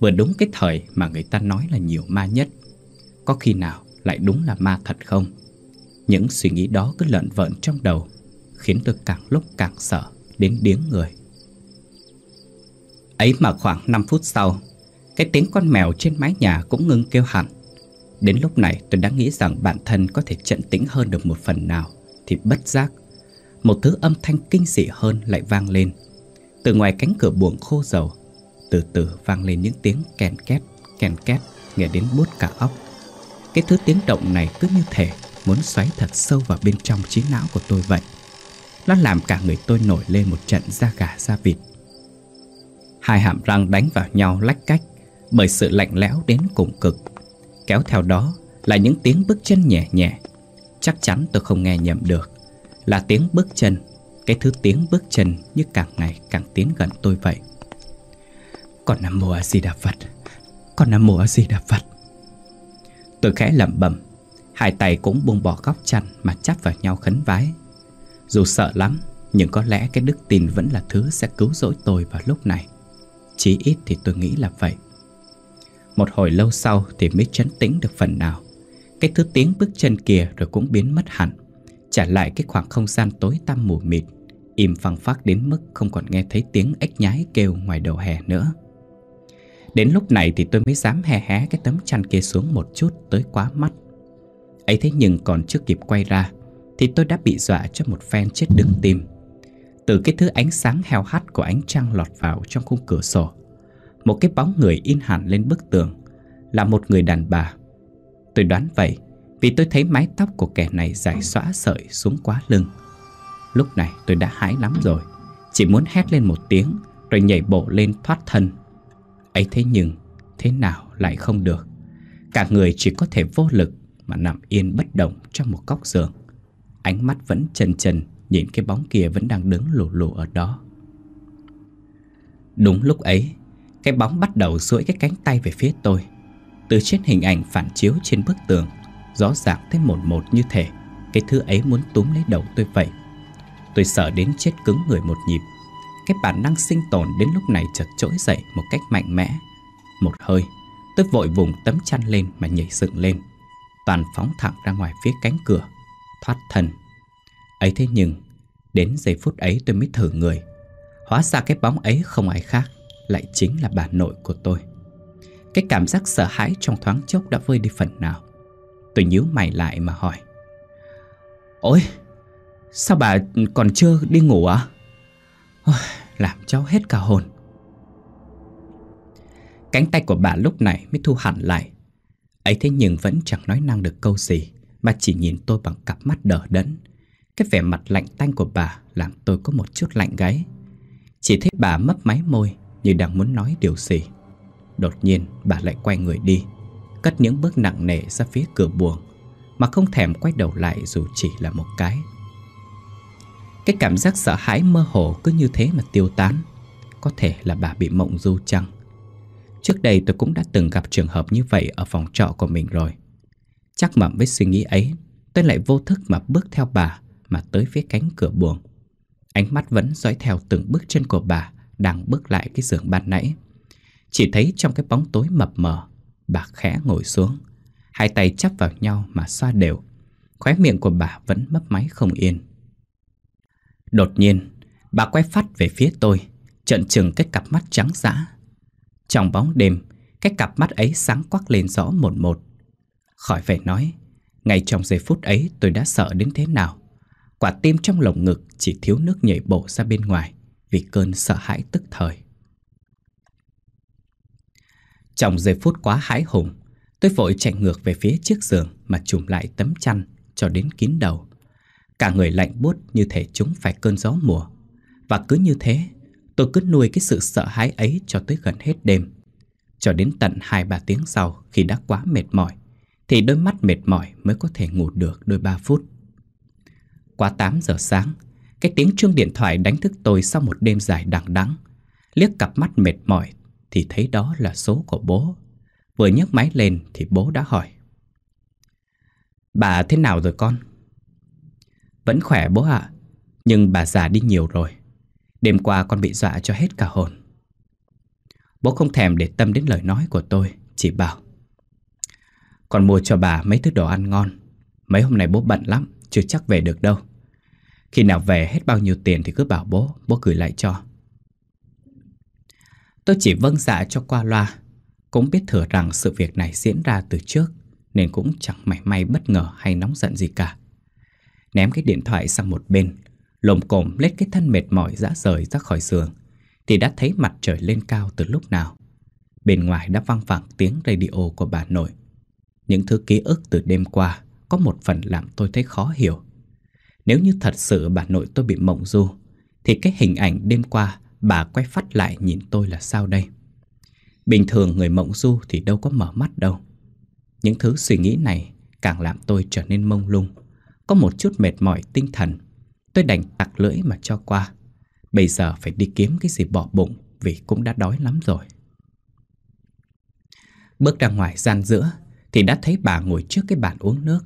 vừa đúng cái thời mà người ta nói là nhiều ma nhất. Có khi nào lại đúng là ma thật không? Những suy nghĩ đó cứ lợn vợn trong đầu, khiến tôi càng lúc càng sợ đến điếng người. Ấy mà khoảng năm phút sau, cái tiếng con mèo trên mái nhà cũng ngưng kêu hẳn. Đến lúc này tôi đã nghĩ rằng bản thân có thể trấn tĩnh hơn được một phần nào, thì bất giác một thứ âm thanh kinh dị hơn lại vang lên. Từ ngoài cánh cửa buồng khô dầu, từ từ vang lên những tiếng kèn két, kèn két, nghe đến buốt cả óc. Cái thứ tiếng động này cứ như thể muốn xoáy thật sâu vào bên trong trí não của tôi vậy. Nó làm cả người tôi nổi lên một trận da gà da vịt. Hai hàm răng đánh vào nhau lách cách bởi sự lạnh lẽo đến cùng cực. Kéo theo đó là những tiếng bước chân nhẹ nhẹ. Chắc chắn tôi không nghe nhầm được. là tiếng bước chân. Cái thứ tiếng bước chân như càng ngày càng tiến gần tôi vậy. Con Nam Mô A Di Đà Phật, Con Nam Mô A Di Đà Phật. Tôi khẽ lẩm bẩm, hai tay cũng buông bỏ góc chăn mà chắp vào nhau khấn vái. Dù sợ lắm, nhưng có lẽ cái đức tin vẫn là thứ sẽ cứu rỗi tôi vào lúc này. Chí ít thì tôi nghĩ là vậy. Một hồi lâu sau thì mới trấn tĩnh được phần nào. Cái thứ tiếng bước chân kia rồi cũng biến mất hẳn, trả lại cái khoảng không gian tối tăm mù mịt, im phăng phắc đến mức không còn nghe thấy tiếng ếch nhái kêu ngoài đầu hè nữa. Đến lúc này thì tôi mới dám hé hé cái tấm chăn kia xuống một chút tới quá mắt. Ấy thế nhưng còn chưa kịp quay ra thì tôi đã bị dọa cho một phen chết đứng tim. Từ cái thứ ánh sáng heo hắt của ánh trăng lọt vào trong khung cửa sổ, một cái bóng người in hẳn lên bức tường, là một người đàn bà. Tôi đoán vậy vì tôi thấy mái tóc của kẻ này dài xõa sợi xuống quá lưng. Lúc này tôi đã hãi lắm rồi, chỉ muốn hét lên một tiếng rồi nhảy bổ lên thoát thân. Ấy thế nhưng thế nào lại không được. Cả người chỉ có thể vô lực mà nằm yên bất động trong một góc giường. Ánh mắt vẫn chần chần nhìn cái bóng kia vẫn đang đứng lù lù ở đó. Đúng lúc ấy, cái bóng bắt đầu duỗi cái cánh tay về phía tôi. Từ trên hình ảnh phản chiếu trên bức tường, rõ ràng thấy một một như thể cái thứ ấy muốn túm lấy đầu tôi vậy. Tôi sợ đến chết cứng người một nhịp. Cái bản năng sinh tồn đến lúc này chợt trỗi dậy một cách mạnh mẽ. Một hơi, tôi vội vùng tấm chăn lên mà nhảy dựng lên, toàn phóng thẳng ra ngoài phía cánh cửa, thoát thân. Ấy thế nhưng, đến giây phút ấy tôi mới thử người. Hóa ra cái bóng ấy không ai khác, lại chính là bà nội của tôi. Cái cảm giác sợ hãi trong thoáng chốc đã vơi đi phần nào. Tôi nhíu mày lại mà hỏi: "Ôi, sao bà còn chưa đi ngủ à?" Ôi, làm cháu hết cả hồn. Cánh tay của bà lúc này mới thu hẳn lại. Ấy thế nhưng vẫn chẳng nói năng được câu gì, mà chỉ nhìn tôi bằng cặp mắt đờ đẫn. Cái vẻ mặt lạnh tanh của bà làm tôi có một chút lạnh gáy. Chỉ thấy bà mấp máy môi như đang muốn nói điều gì. Đột nhiên bà lại quay người đi, cất những bước nặng nề ra phía cửa buồng, mà không thèm quay đầu lại dù chỉ là một cái. Cái cảm giác sợ hãi mơ hồ cứ như thế mà tiêu tán. Có thể là bà bị mộng du chăng? Trước đây tôi cũng đã từng gặp trường hợp như vậy ở phòng trọ của mình rồi. Chắc mẩm với suy nghĩ ấy, tôi lại vô thức mà bước theo bà mà tới phía cánh cửa buồng. Ánh mắt vẫn dõi theo từng bước chân của bà đang bước lại cái giường ban nãy. Chỉ thấy trong cái bóng tối mập mờ, bà khẽ ngồi xuống, hai tay chắp vào nhau mà xoa đều. Khóe miệng của bà vẫn mấp máy không yên. Đột nhiên, bà quay phắt về phía tôi, trợn trừng cái cặp mắt trắng dã. Trong bóng đêm, cái cặp mắt ấy sáng quắc lên rõ một một. Khỏi phải nói, ngay trong giây phút ấy tôi đã sợ đến thế nào. Quả tim trong lồng ngực chỉ thiếu nước nhảy bổ ra bên ngoài vì cơn sợ hãi tức thời. Trong giây phút quá hãi hùng, tôi vội chạy ngược về phía chiếc giường mà trùm lại tấm chăn cho đến kín đầu. Cả người lạnh buốt như thể chúng phải cơn gió mùa. Và cứ như thế, tôi cứ nuôi cái sự sợ hãi ấy cho tới gần hết đêm. Cho đến tận hai ba tiếng sau, khi đã quá mệt mỏi, thì đôi mắt mệt mỏi mới có thể ngủ được đôi ba phút. Quá tám giờ sáng, cái tiếng chuông điện thoại đánh thức tôi sau một đêm dài đằng đẵng. Liếc cặp mắt mệt mỏi thì thấy đó là số của bố. Vừa nhấc máy lên thì bố đã hỏi: "Bà thế nào rồi con?" "Vẫn khỏe bố ạ, à, nhưng bà già đi nhiều rồi. Đêm qua con bị dọa cho hết cả hồn." Bố không thèm để tâm đến lời nói của tôi, chỉ bảo: "Con mua cho bà mấy thứ đồ ăn ngon. Mấy hôm nay bố bận lắm, chưa chắc về được đâu. Khi nào về hết bao nhiêu tiền thì cứ bảo bố, bố gửi lại cho." Tôi chỉ vâng dạ cho qua loa. Cũng biết thừa rằng sự việc này diễn ra từ trước, nên cũng chẳng mảy may bất ngờ hay nóng giận gì cả. Ném cái điện thoại sang một bên, lồm cồm lết cái thân mệt mỏi dã rời ra khỏi giường, thì đã thấy mặt trời lên cao từ lúc nào. Bên ngoài đã vang vẳng tiếng radio của bà nội. Những thứ ký ức từ đêm qua có một phần làm tôi thấy khó hiểu. Nếu như thật sự bà nội tôi bị mộng du, thì cái hình ảnh đêm qua bà quay phắt lại nhìn tôi là sao đây? Bình thường người mộng du thì đâu có mở mắt đâu. Những thứ suy nghĩ này càng làm tôi trở nên mông lung, có một chút mệt mỏi tinh thần, Tôi đành tặc lưỡi mà cho qua. Bây giờ phải đi kiếm cái gì bỏ bụng, vì cũng đã đói lắm rồi. Bước ra ngoài gian giữa thì đã thấy bà ngồi trước cái bàn uống nước,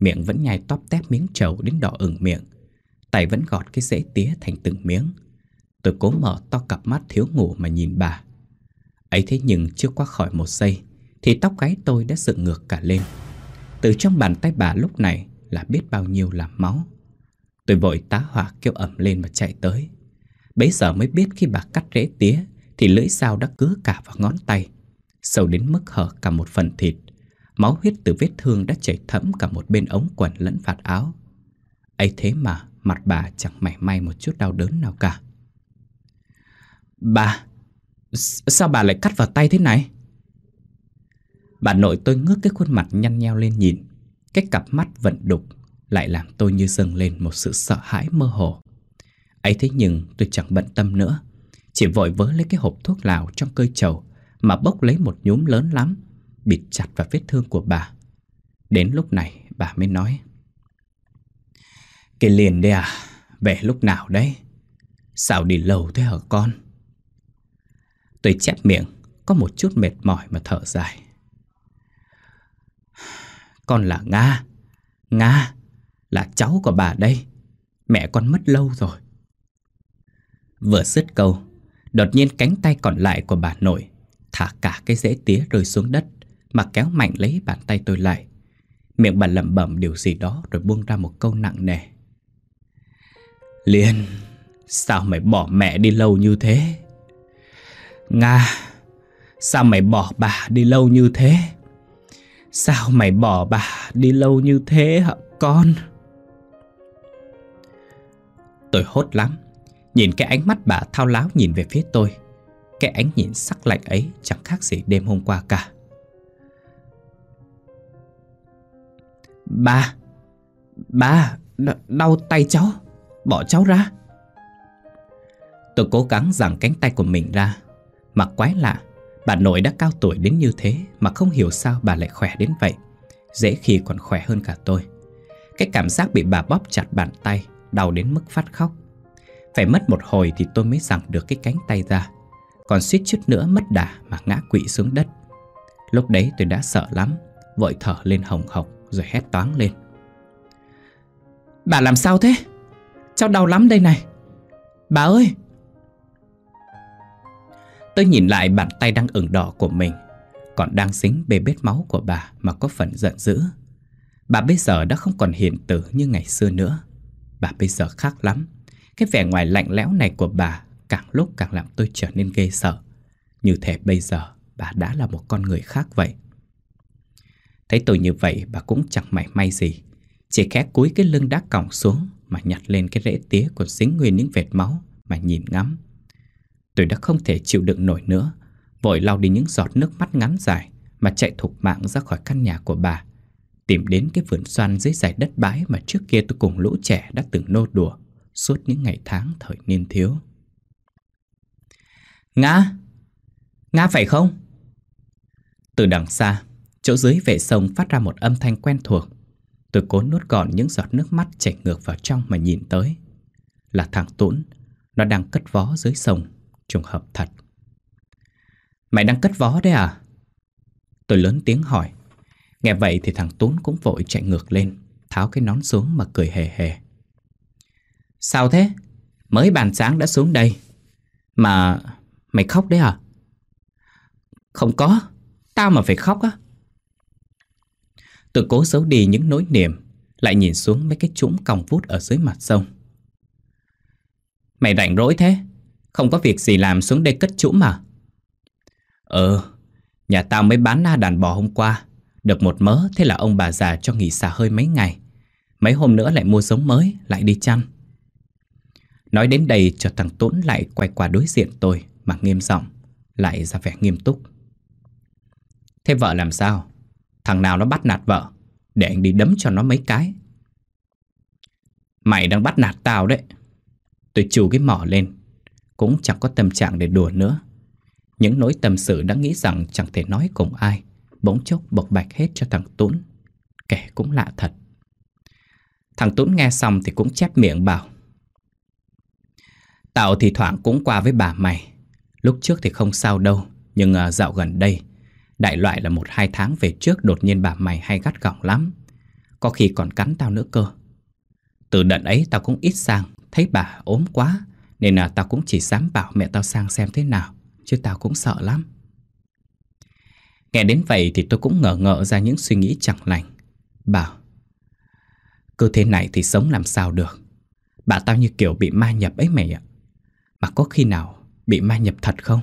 miệng vẫn nhai tóp tép miếng trầu đến đỏ ửng miệng, tay vẫn gọt cái rễ tía thành từng miếng. Tôi cố mở to cặp mắt thiếu ngủ mà nhìn bà. Ấy thế nhưng chưa qua khỏi một giây thì tóc gáy tôi đã dựng ngược cả lên. Từ trong bàn tay bà lúc này là biết bao nhiêu là máu. Tôi vội tá hỏa kêu ầm lên mà chạy tới. Bấy giờ mới biết khi bà cắt rễ tía thì lưỡi dao đã cứa cả vào ngón tay, sâu đến mức hở cả một phần thịt. Máu huyết từ vết thương đã chảy thẫm cả một bên ống quần lẫn vạt áo. Ấy thế mà mặt bà chẳng mảy may một chút đau đớn nào cả. Bà, sao bà lại cắt vào tay thế này? Bà nội tôi ngước cái khuôn mặt nhăn nheo lên nhìn. Cái cặp mắt vận đục lại làm tôi như dâng lên một sự sợ hãi mơ hồ. Ấy thế nhưng tôi chẳng bận tâm nữa, chỉ vội vớ lấy cái hộp thuốc lào trong cơi trầu mà bốc lấy một nhúm lớn lắm, bịt chặt vào vết thương của bà. Đến lúc này bà mới nói: "Cái liền đây à, về lúc nào đấy? Sao đi lâu thế hả con?" Tôi chép miệng, có một chút mệt mỏi mà thở dài: "Con là Nga, Nga là cháu của bà đây. Mẹ con mất lâu rồi." Vừa dứt câu, đột nhiên cánh tay còn lại của bà nội thả cả cái rễ tía rơi xuống đất mà kéo mạnh lấy bàn tay tôi lại. Miệng bà lẩm bẩm điều gì đó rồi buông ra một câu nặng nề: "Liên, sao mày bỏ mẹ đi lâu như thế? Nga, sao mày bỏ bà đi lâu như thế? Sao mày bỏ bà đi lâu như thế hả con?" Tôi hốt lắm, nhìn cái ánh mắt bà thao láo nhìn về phía tôi. Cái ánh nhìn sắc lạnh ấy chẳng khác gì đêm hôm qua cả. "Ba, ba, đau tay cháu, bỏ cháu ra." Tôi cố gắng giằng cánh tay của mình ra. Mà quái lạ, bà nội đã cao tuổi đến như thế mà không hiểu sao bà lại khỏe đến vậy, dễ khi còn khỏe hơn cả tôi. Cái cảm giác bị bà bóp chặt bàn tay đau đến mức phát khóc. Phải mất một hồi thì tôi mới giằng được cái cánh tay ra, còn suýt chút nữa mất đà mà ngã quỵ xuống đất. Lúc đấy tôi đã sợ lắm, vội thở lên hồng hộc rồi hét toáng lên: "Bà làm sao thế? Cháu đau lắm đây này, bà ơi!" Tôi nhìn lại bàn tay đang ửng đỏ của mình, còn đang dính bê bết máu của bà mà có phần giận dữ. Bà bây giờ đã không còn hiền từ như ngày xưa nữa. Bà bây giờ khác lắm. Cái vẻ ngoài lạnh lẽo này của bà càng lúc càng làm tôi trở nên ghê sợ. Như thế bây giờ bà đã là một con người khác vậy. Thấy tôi như vậy, bà cũng chẳng mảy may gì, chỉ khẽ cúi cái lưng đã còng xuống mà nhặt lên cái rễ tía còn dính nguyên những vệt máu mà nhìn ngắm. Tôi đã không thể chịu đựng nổi nữa, vội lau đi những giọt nước mắt ngắn dài mà chạy thục mạng ra khỏi căn nhà của bà, tìm đến cái vườn xoan dưới dải đất bãi mà trước kia tôi cùng lũ trẻ đã từng nô đùa suốt những ngày tháng thời niên thiếu. "Nga, Nga phải không?" Từ đằng xa, chỗ dưới vệ sông phát ra một âm thanh quen thuộc. Tôi cố nuốt gọn những giọt nước mắt chảy ngược vào trong mà nhìn tới. Là thằng Tũn, nó đang cất vó dưới sông. Trùng hợp thật. "Mày đang cất vó đấy à?" Tôi lớn tiếng hỏi. Nghe vậy thì thằng Tún cũng vội chạy ngược lên, tháo cái nón xuống mà cười hề hề: "Sao thế? Mới bàn sáng đã xuống đây mà mày khóc đấy à?" "Không có, tao mà phải khóc á." Tôi cố giấu đi những nỗi niềm, lại nhìn xuống mấy cái trũng còng vút ở dưới mặt sông. "Mày rảnh rỗi thế, không có việc gì làm xuống đây cất trũm mà?" "Ờ, nhà tao mới bán na đàn bò hôm qua, được một mớ, thế là ông bà già cho nghỉ xả hơi mấy ngày. Mấy hôm nữa lại mua giống mới, lại đi chăn." Nói đến đây, cho thằng Tốn lại quay qua đối diện tôi mà nghiêm giọng, lại ra vẻ nghiêm túc: "Thế vợ làm sao? Thằng nào nó bắt nạt vợ, để anh đi đấm cho nó mấy cái." "Mày đang bắt nạt tao đấy." Tôi trù cái mỏ lên, cũng chẳng có tâm trạng để đùa nữa. Những nỗi tâm sự đã nghĩ rằng chẳng thể nói cùng ai, bỗng chốc bộc bạch hết cho thằng Tún. Kể cũng lạ thật. Thằng Tún nghe xong thì cũng chép miệng bảo: Tao thì thoảng cũng qua với bà mày. Lúc trước thì không sao đâu, nhưng uh, dạo gần đây, đại loại là một hai tháng về trước, đột nhiên bà mày hay gắt gỏng lắm, có khi còn cắn tao nữa cơ. Từ đợt ấy tao cũng ít sang, thấy bà ốm quá, nên là tao cũng chỉ dám bảo mẹ tao sang xem thế nào, chứ tao cũng sợ lắm. Nghe đến vậy thì tôi cũng ngờ ngợ ra những suy nghĩ chẳng lành. Bảo, cứ thế này thì sống làm sao được. Bà tao như kiểu bị ma nhập ấy mày ạ. Mà có khi nào bị ma nhập thật không?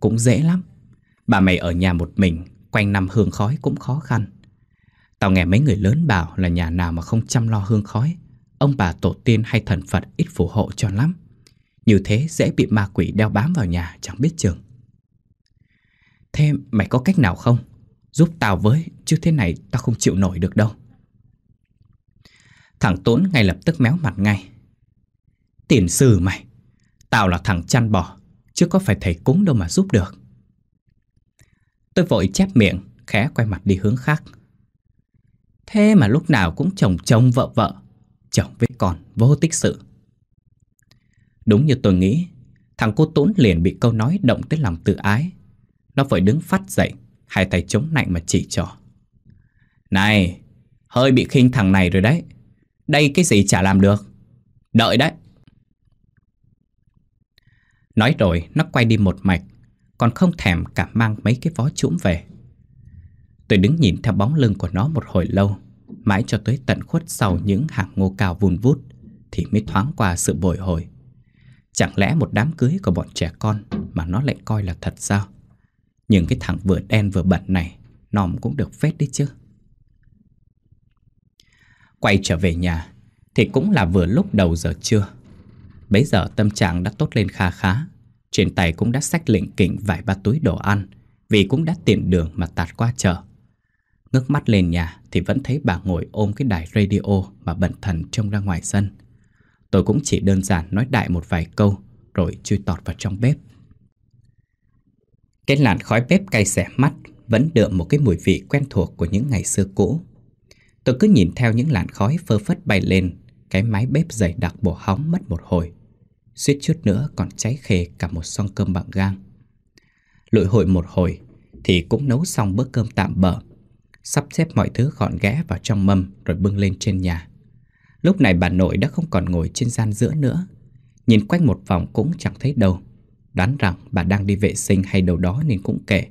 Cũng dễ lắm. Bà mày ở nhà một mình, quanh năm hương khói cũng khó khăn. Tao nghe mấy người lớn bảo là nhà nào mà không chăm lo hương khói, ông bà tổ tiên hay thần Phật ít phù hộ cho lắm. Như thế dễ bị ma quỷ đeo bám vào nhà chẳng biết chừng. Thế mày có cách nào không? Giúp tao với, chứ thế này tao không chịu nổi được đâu. Thằng Tốn ngay lập tức méo mặt ngay. Tiền sư mày, tao là thằng chăn bò, chứ có phải thầy cúng đâu mà giúp được. Tôi vội chép miệng, khẽ quay mặt đi hướng khác. Thế mà lúc nào cũng chồng chồng vợ vợ, chồng với con vô tích sự. Đúng như tôi nghĩ, thằng cô Tốn liền bị câu nói động tới lòng tự ái. Nó vội đứng phắt dậy, hai tay chống nạnh mà chỉ trỏ. Này, hơi bị khinh thằng này rồi đấy. Đây cái gì chả làm được. Đợi đấy. Nói rồi nó quay đi một mạch, còn không thèm cả mang mấy cái vó chũm về. Tôi đứng nhìn theo bóng lưng của nó một hồi lâu, mãi cho tới tận khuất sau những hàng ngô cao vun vút thì mới thoáng qua sự bồi hồi. Chẳng lẽ một đám cưới của bọn trẻ con mà nó lại coi là thật sao? Nhưng cái thằng vừa đen vừa bẩn này nòm cũng được phết đấy chứ. Quay trở về nhà thì cũng là vừa lúc đầu giờ trưa. Bấy giờ tâm trạng đã tốt lên kha khá. Trên tay cũng đã xách lỉnh kỉnh vài ba túi đồ ăn, vì cũng đã tiện đường mà tạt qua chợ. Ngước mắt lên nhà thì vẫn thấy bà ngồi ôm cái đài radio mà bần thần trông ra ngoài sân. Tôi cũng chỉ đơn giản nói đại một vài câu rồi chui tọt vào trong bếp. Cái làn khói bếp cay xẻ mắt vẫn đượm một cái mùi vị quen thuộc của những ngày xưa cũ. Tôi cứ nhìn theo những làn khói phơ phất bay lên, cái mái bếp dày đặc bổ hóng mất một hồi, suýt chút nữa còn cháy khề cả một xong cơm bằng gang. Lụi hụi một hồi thì cũng nấu xong bữa cơm tạm bợ, sắp xếp mọi thứ gọn ghẽ vào trong mâm rồi bưng lên trên nhà. Lúc này bà nội đã không còn ngồi trên gian giữa nữa, nhìn quanh một vòng cũng chẳng thấy đâu. Đoán rằng bà đang đi vệ sinh hay đâu đó nên cũng kệ.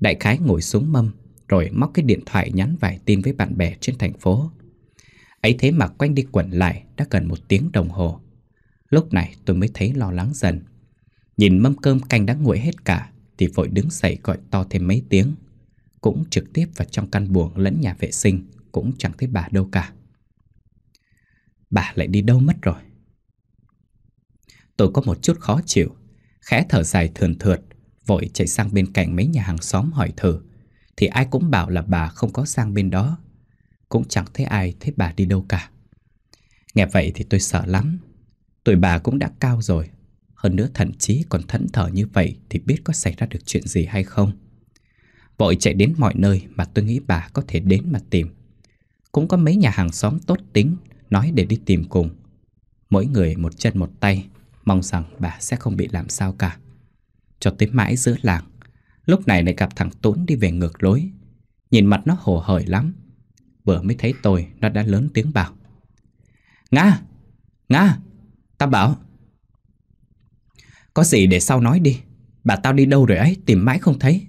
Đại khái ngồi xuống mâm rồi móc cái điện thoại nhắn vài tin với bạn bè trên thành phố. Ấy thế mà quanh đi quẩn lại đã gần một tiếng đồng hồ. Lúc này tôi mới thấy lo lắng dần. Nhìn mâm cơm canh đã nguội hết cả thì vội đứng dậy gọi to thêm mấy tiếng. Cũng trực tiếp vào trong căn buồng lẫn nhà vệ sinh, cũng chẳng thấy bà đâu cả. Bà lại đi đâu mất rồi? Tôi có một chút khó chịu, khẽ thở dài thườn thượt, vội chạy sang bên cạnh mấy nhà hàng xóm hỏi thử, thì ai cũng bảo là bà không có sang bên đó. Cũng chẳng thấy ai thấy bà đi đâu cả. Nghe vậy thì tôi sợ lắm. Tuổi bà cũng đã cao rồi, hơn nữa thậm chí còn thẫn thờ như vậy thì biết có xảy ra được chuyện gì hay không. Vội chạy đến mọi nơi mà tôi nghĩ bà có thể đến mà tìm. Cũng có mấy nhà hàng xóm tốt tính nói để đi tìm cùng, mỗi người một chân một tay, mong rằng bà sẽ không bị làm sao cả. Cho tới mãi giữa làng, lúc này lại gặp thằng Tốn đi về ngược lối. Nhìn mặt nó hồ hởi lắm. Vừa mới thấy tôi, nó đã lớn tiếng bảo: Nga! Nga! Tao bảo! Có gì để sau nói đi. Bà tao đi đâu rồi ấy, tìm mãi không thấy.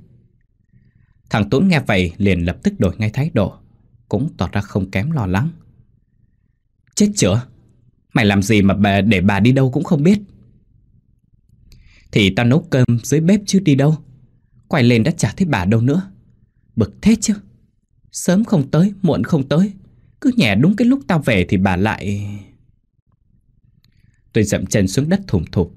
Thằng Tốn nghe vậy liền lập tức đổi ngay thái độ, cũng tỏ ra không kém lo lắng. Chết chữa! Mày làm gì mà bà, để bà đi đâu cũng không biết? Thì tao nấu cơm dưới bếp chứ đi đâu. Quay lên đã chả thấy bà đâu nữa. Bực thế chứ. Sớm không tới, muộn không tới, cứ nhè đúng cái lúc tao về thì bà lại... Tôi dậm chân xuống đất thủm thụp.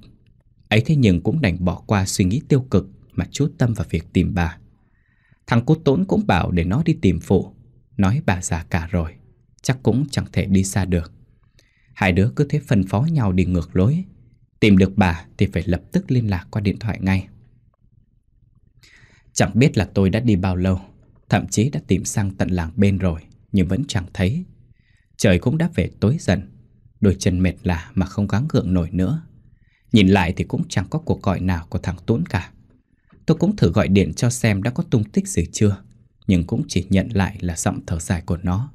Ấy thế nhưng cũng đành bỏ qua suy nghĩ tiêu cực mà chú tâm vào việc tìm bà. Thằng cô Tốn cũng bảo để nó đi tìm phụ, nói bà già cả rồi, chắc cũng chẳng thể đi xa được. Hai đứa cứ thế phân phó nhau đi ngược lối. Tìm được bà thì phải lập tức liên lạc qua điện thoại ngay. Chẳng biết là tôi đã đi bao lâu, thậm chí đã tìm sang tận làng bên rồi, nhưng vẫn chẳng thấy. Trời cũng đã về tối dần. Đôi chân mệt lả mà không gắng gượng nổi nữa. Nhìn lại thì cũng chẳng có cuộc gọi nào của thằng Tuấn cả. Tôi cũng thử gọi điện cho xem đã có tung tích gì chưa, nhưng cũng chỉ nhận lại là giọng thở dài của nó.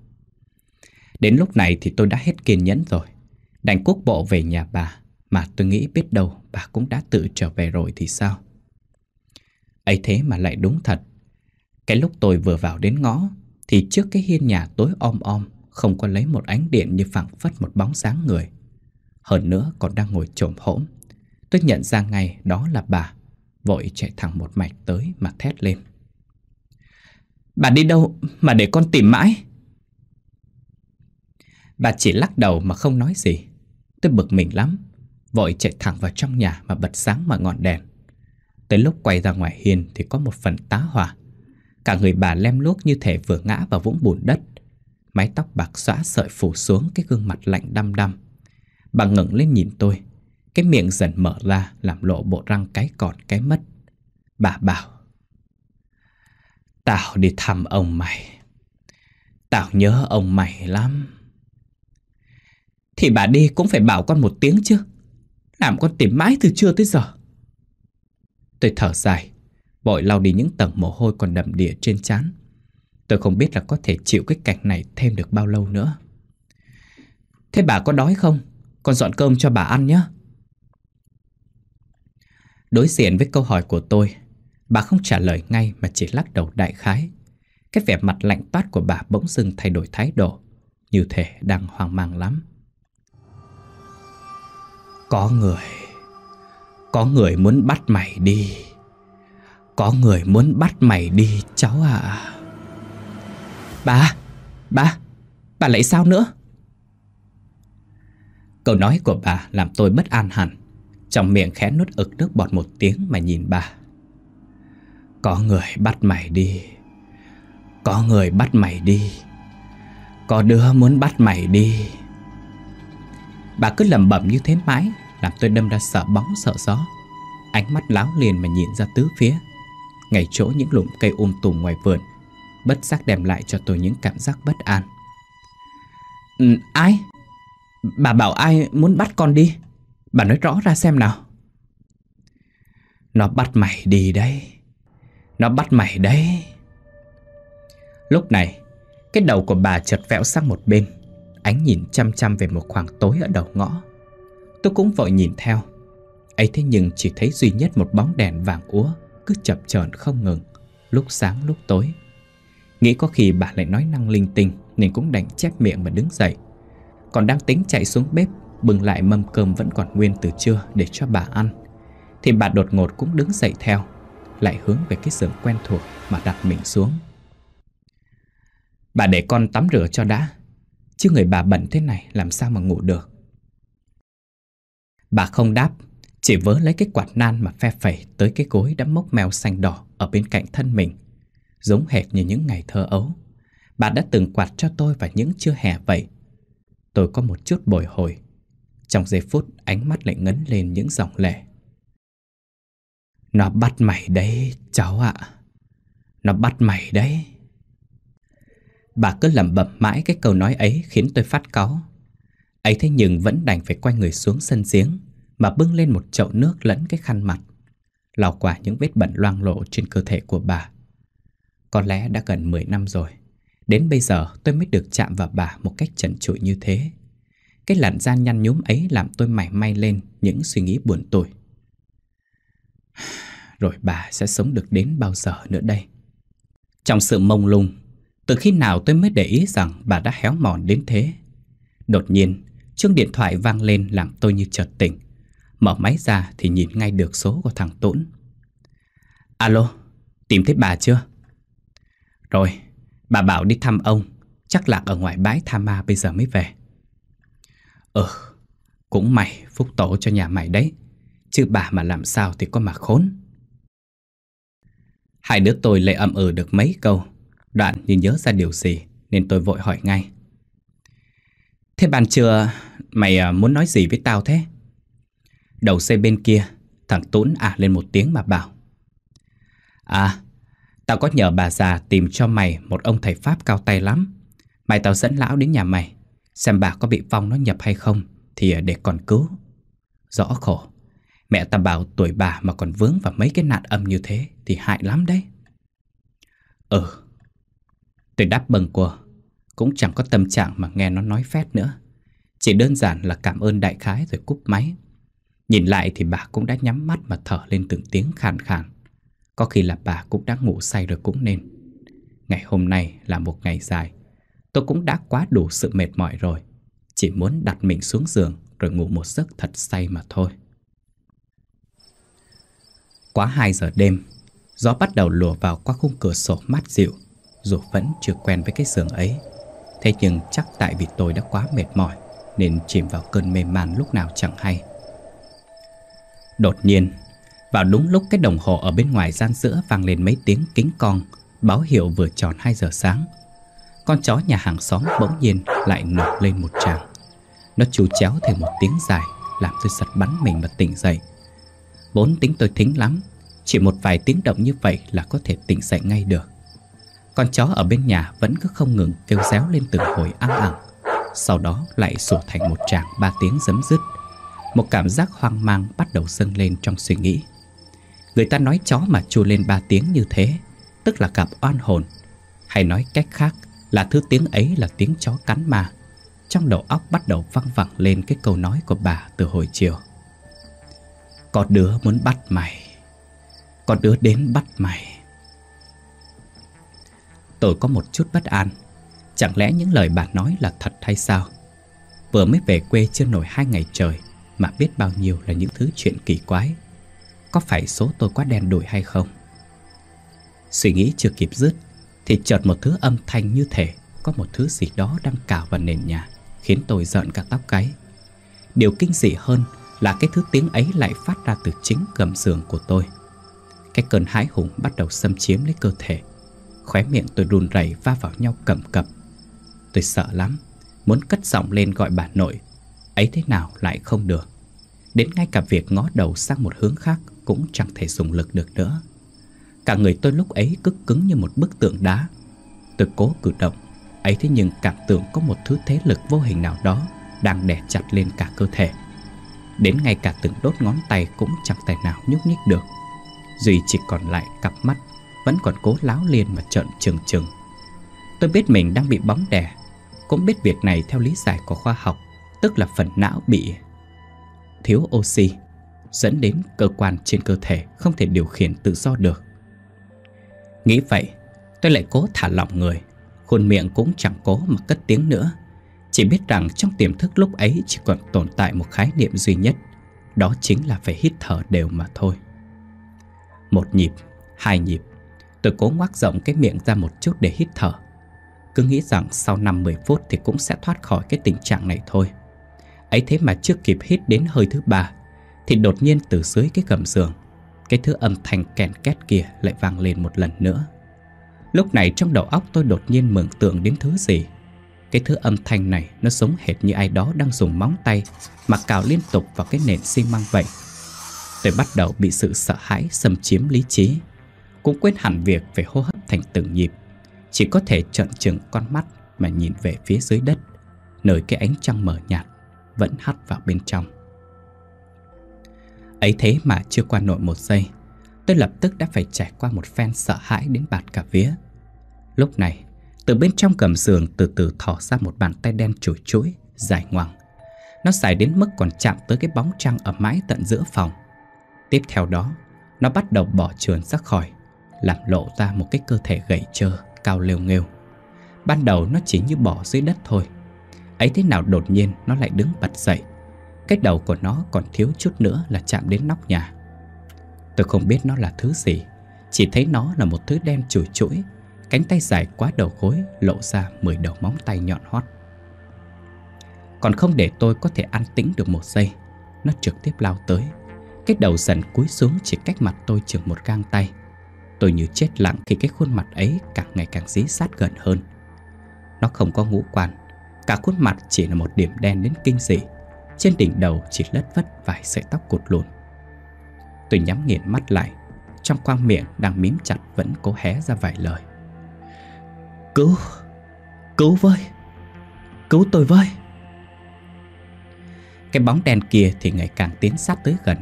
Đến lúc này thì tôi đã hết kiên nhẫn rồi, đành cuốc bộ về nhà bà. Mà tôi nghĩ biết đâu bà cũng đã tự trở về rồi thì sao. Ấy thế mà lại đúng thật. Cái lúc tôi vừa vào đến ngõ thì trước cái hiên nhà tối om om, không có lấy một ánh điện như phảng phất một bóng dáng người. Hơn nữa còn đang ngồi chồm hổm. Tôi nhận ra ngay đó là bà, vội chạy thẳng một mạch tới mà thét lên: "Bà đi đâu mà để con tìm mãi?" Bà chỉ lắc đầu mà không nói gì. Tôi bực mình lắm, vội chạy thẳng vào trong nhà mà bật sáng mọi ngọn đèn. Tới lúc quay ra ngoài hiên thì có một phần tá hỏa. Cả người bà lem luốc như thể vừa ngã vào vũng bùn đất. Mái tóc bạc xõa sợi phủ xuống cái gương mặt lạnh đăm đăm. Bà ngẩng lên nhìn tôi, cái miệng dần mở ra làm lộ bộ răng cái còn cái mất. Bà bảo: "Tao đi thăm ông mày. Tao nhớ ông mày lắm." "Thì bà đi cũng phải bảo con một tiếng chứ, làm con tìm mãi từ trưa tới giờ." Tôi thở dài, vội lau đi những tầng mồ hôi còn đầm đìa trên trán. Tôi không biết là có thể chịu cái cảnh này thêm được bao lâu nữa. "Thế bà có đói không? Con dọn cơm cho bà ăn nhé." Đối diện với câu hỏi của tôi, bà không trả lời ngay mà chỉ lắc đầu đại khái. Cái vẻ mặt lạnh toát của bà bỗng dưng thay đổi thái độ, như thể đang hoang mang lắm. "Có người, có người muốn bắt mày đi. Có người muốn bắt mày đi cháu ạ." À. "Bà, bà, bà lại sao nữa?" Câu nói của bà làm tôi bất an hẳn. Trong miệng khẽ nuốt ực nước bọt một tiếng mà nhìn bà. "Có người bắt mày đi. Có người bắt mày đi. Có đứa muốn bắt mày đi." Bà cứ lẩm bẩm như thế mãi, làm tôi đâm ra sợ bóng sợ gió. Ánh mắt láo liền mà nhìn ra tứ phía, ngay chỗ những lùm cây um tùm ngoài vườn, bất giác đem lại cho tôi những cảm giác bất an. Ừ, "Ai? Bà bảo ai muốn bắt con đi? Bà nói rõ ra xem nào." "Nó bắt mày đi đấy. Nó bắt mày đấy." Lúc này, cái đầu của bà chợt vẹo sang một bên. Ánh nhìn chăm chăm về một khoảng tối ở đầu ngõ. Tôi cũng vội nhìn theo. Ấy thế nhưng chỉ thấy duy nhất một bóng đèn vàng úa cứ chập chờn không ngừng, lúc sáng lúc tối. Nghĩ có khi bà lại nói năng linh tinh nên cũng đành chép miệng mà đứng dậy. Còn đang tính chạy xuống bếp bưng lại mâm cơm vẫn còn nguyên từ trưa để cho bà ăn, thì bà đột ngột cũng đứng dậy theo, lại hướng về cái giường quen thuộc mà đặt mình xuống. "Bà để con tắm rửa cho đã, chứ người bà bẩn thế này làm sao mà ngủ được." Bà không đáp, chỉ vớ lấy cái quạt nan mà phe phẩy tới cái gối đã mốc mèo xanh đỏ ở bên cạnh thân mình. Giống hệt như những ngày thơ ấu, bà đã từng quạt cho tôi vào những trưa hè vậy. Tôi có một chút bồi hồi. Trong giây phút ánh mắt lại ngấn lên những dòng lệ. "Nó bắt mày đấy cháu ạ. À. Nó bắt mày đấy." Bà cứ lẩm bẩm mãi cái câu nói ấy khiến tôi phát cáu. Ấy thế nhưng vẫn đành phải quay người xuống sân giếng mà bưng lên một chậu nước lẫn cái khăn mặt, lau qua những vết bẩn loang lộ trên cơ thể của bà. Có lẽ đã gần mười năm rồi, đến bây giờ tôi mới được chạm vào bà một cách trần trụi như thế. Cái làn da nhăn nhúm ấy làm tôi mải may lên những suy nghĩ buồn tủi. Rồi bà sẽ sống được đến bao giờ nữa đây? Trong sự mông lung, từ khi nào tôi mới để ý rằng bà đã héo mòn đến thế? Đột nhiên, chuông điện thoại vang lên làm tôi như chợt tỉnh. Mở máy ra thì nhìn ngay được số của thằng Tốn. "Alo, tìm thấy bà chưa?" "Rồi, bà bảo đi thăm ông. Chắc là ở ngoài bãi Tha Ma bây giờ mới về." "Ừ, cũng mày phúc tổ cho nhà mày đấy, chứ bà mà làm sao thì có mà khốn." Hai đứa tôi lại ậm ừ được mấy câu. Đoạn như nhớ ra điều gì nên tôi vội hỏi ngay. "Thế ban trưa mày muốn nói gì với tao thế?" Đầu dây bên kia, thằng Tún ả lên một tiếng mà bảo: "À, tao có nhờ bà già tìm cho mày một ông thầy Pháp cao tay lắm. Mày tao dẫn lão đến nhà mày, xem bà có bị vong nó nhập hay không, thì để còn cứu. Rõ khổ, mẹ ta bảo tuổi bà mà còn vướng vào mấy cái nạn âm như thế thì hại lắm đấy. Ừ, tôi đáp bâng quơ, cũng chẳng có tâm trạng mà nghe nó nói phét nữa. Chỉ đơn giản là cảm ơn đại khái rồi cúp máy. Nhìn lại thì bà cũng đã nhắm mắt mà thở lên từng tiếng khàn khàn. Có khi là bà cũng đã ngủ say rồi cũng nên. Ngày hôm nay là một ngày dài, tôi cũng đã quá đủ sự mệt mỏi rồi. Chỉ muốn đặt mình xuống giường rồi ngủ một giấc thật say mà thôi. Quá hai giờ đêm, gió bắt đầu lùa vào qua khung cửa sổ mát dịu. Dù vẫn chưa quen với cái giường ấy, thế nhưng chắc tại vì tôi đã quá mệt mỏi nên chìm vào cơn mê man lúc nào chẳng hay. Đột nhiên, vào đúng lúc cái đồng hồ ở bên ngoài gian giữa vang lên mấy tiếng kính con, báo hiệu vừa tròn hai giờ sáng. Con chó nhà hàng xóm bỗng nhiên lại nổi lên một tràng. Nó chú chéo thêm một tiếng dài, làm tôi giật bắn mình mà tỉnh dậy. Vốn tính tôi thính lắm, chỉ một vài tiếng động như vậy là có thể tỉnh dậy ngay được. Con chó ở bên nhà vẫn cứ không ngừng kêu réo lên từng hồi ăng ẳng, sau đó lại sủa thành một tràng ba tiếng giấm dứt. Một cảm giác hoang mang bắt đầu dâng lên trong suy nghĩ. Người ta nói chó mà chu lên ba tiếng như thế tức là gặp oan hồn, hay nói cách khác là thứ tiếng ấy là tiếng chó cắn ma. Trong đầu óc bắt đầu văng vẳng lên cái câu nói của bà từ hồi chiều. Có đứa muốn bắt mày, có đứa đến bắt mày. Tôi có một chút bất an. Chẳng lẽ những lời bà nói là thật hay sao? Vừa mới về quê chưa nổi hai ngày trời mà biết bao nhiêu là những thứ chuyện kỳ quái. Có phải số tôi quá đen đủi hay không? Suy nghĩ chưa kịp dứt thì chợt một thứ âm thanh như thể có một thứ gì đó đang cào vào nền nhà, khiến tôi rợn cả tóc gáy. Điều kinh dị hơn là cái thứ tiếng ấy lại phát ra từ chính gầm giường của tôi. Cái cơn hãi hùng bắt đầu xâm chiếm lấy cơ thể. Khóe miệng tôi run rẩy va vào nhau cầm cập. Tôi sợ lắm, muốn cất giọng lên gọi bà nội, ấy thế nào lại không được. Đến ngay cả việc ngó đầu sang một hướng khác cũng chẳng thể dùng lực được nữa. Cả người tôi lúc ấy cứ cứng như một bức tượng đá. Tôi cố cử động, ấy thế nhưng cảm tưởng có một thứ thế lực vô hình nào đó đang đè chặt lên cả cơ thể. Đến ngay cả từng đốt ngón tay cũng chẳng tài nào nhúc nhích được. Duy chỉ còn lại cặp mắt vẫn còn cố láo liên mà trợn trừng trừng. Tôi biết mình đang bị bóng đè, cũng biết việc này theo lý giải của khoa học, tức là phần não bị thiếu oxy, dẫn đến cơ quan trên cơ thể không thể điều khiển tự do được. Nghĩ vậy, tôi lại cố thả lỏng người, khuôn miệng cũng chẳng cố mà cất tiếng nữa. Chỉ biết rằng trong tiềm thức lúc ấy chỉ còn tồn tại một khái niệm duy nhất, đó chính là phải hít thở đều mà thôi. Một nhịp, hai nhịp, tôi cố ngoác rộng cái miệng ra một chút để hít thở. Cứ nghĩ rằng sau năm mười phút thì cũng sẽ thoát khỏi cái tình trạng này thôi. Ấy thế mà chưa kịp hít đến hơi thứ ba thì đột nhiên từ dưới cái gầm giường, cái thứ âm thanh kèn két kia lại vang lên một lần nữa. Lúc này trong đầu óc tôi đột nhiên mường tượng đến thứ gì. Cái thứ âm thanh này nó giống hệt như ai đó đang dùng móng tay mà cào liên tục vào cái nền xi măng vậy. Tôi bắt đầu bị sự sợ hãi xâm chiếm lý trí, cũng quên hẳn việc phải hô hấp thành từng nhịp. Chỉ có thể trợn trừng con mắt mà nhìn về phía dưới đất, nơi cái ánh trăng mờ nhạt vẫn hắt vào bên trong. Ấy thế mà chưa qua nổi một giây, tôi lập tức đã phải trải qua một phen sợ hãi đến bạt cả vía. Lúc này, từ bên trong gầm giường từ từ thò ra một bàn tay đen chùi chũi, dài ngoằng. Nó dài đến mức còn chạm tới cái bóng trăng ở mãi tận giữa phòng. Tiếp theo đó, nó bắt đầu bỏ trườn ra khỏi, làm lộ ra một cái cơ thể gầy trơ, cao lêu nghêu. Ban đầu nó chỉ như bỏ dưới đất thôi, ấy thế nào đột nhiên nó lại đứng bật dậy. Cái đầu của nó còn thiếu chút nữa là chạm đến nóc nhà. Tôi không biết nó là thứ gì, chỉ thấy nó là một thứ đen chùi chũi, cánh tay dài quá đầu gối lộ ra mười đầu móng tay nhọn hoắt. Còn không để tôi có thể an tĩnh được một giây, nó trực tiếp lao tới. Cái đầu dần cúi xuống chỉ cách mặt tôi chừng một gang tay. Tôi như chết lặng khi cái khuôn mặt ấy càng ngày càng dí sát gần hơn. Nó không có ngũ quan, cả khuôn mặt chỉ là một điểm đen đến kinh dị. Trên đỉnh đầu chỉ lất vất vài sợi tóc cột lùn. Tôi nhắm nghiền mắt lại, trong khoang miệng đang mím chặt vẫn cố hé ra vài lời. Cứu, cứu với, cứu tôi với. Cái bóng đen kia thì ngày càng tiến sát tới gần.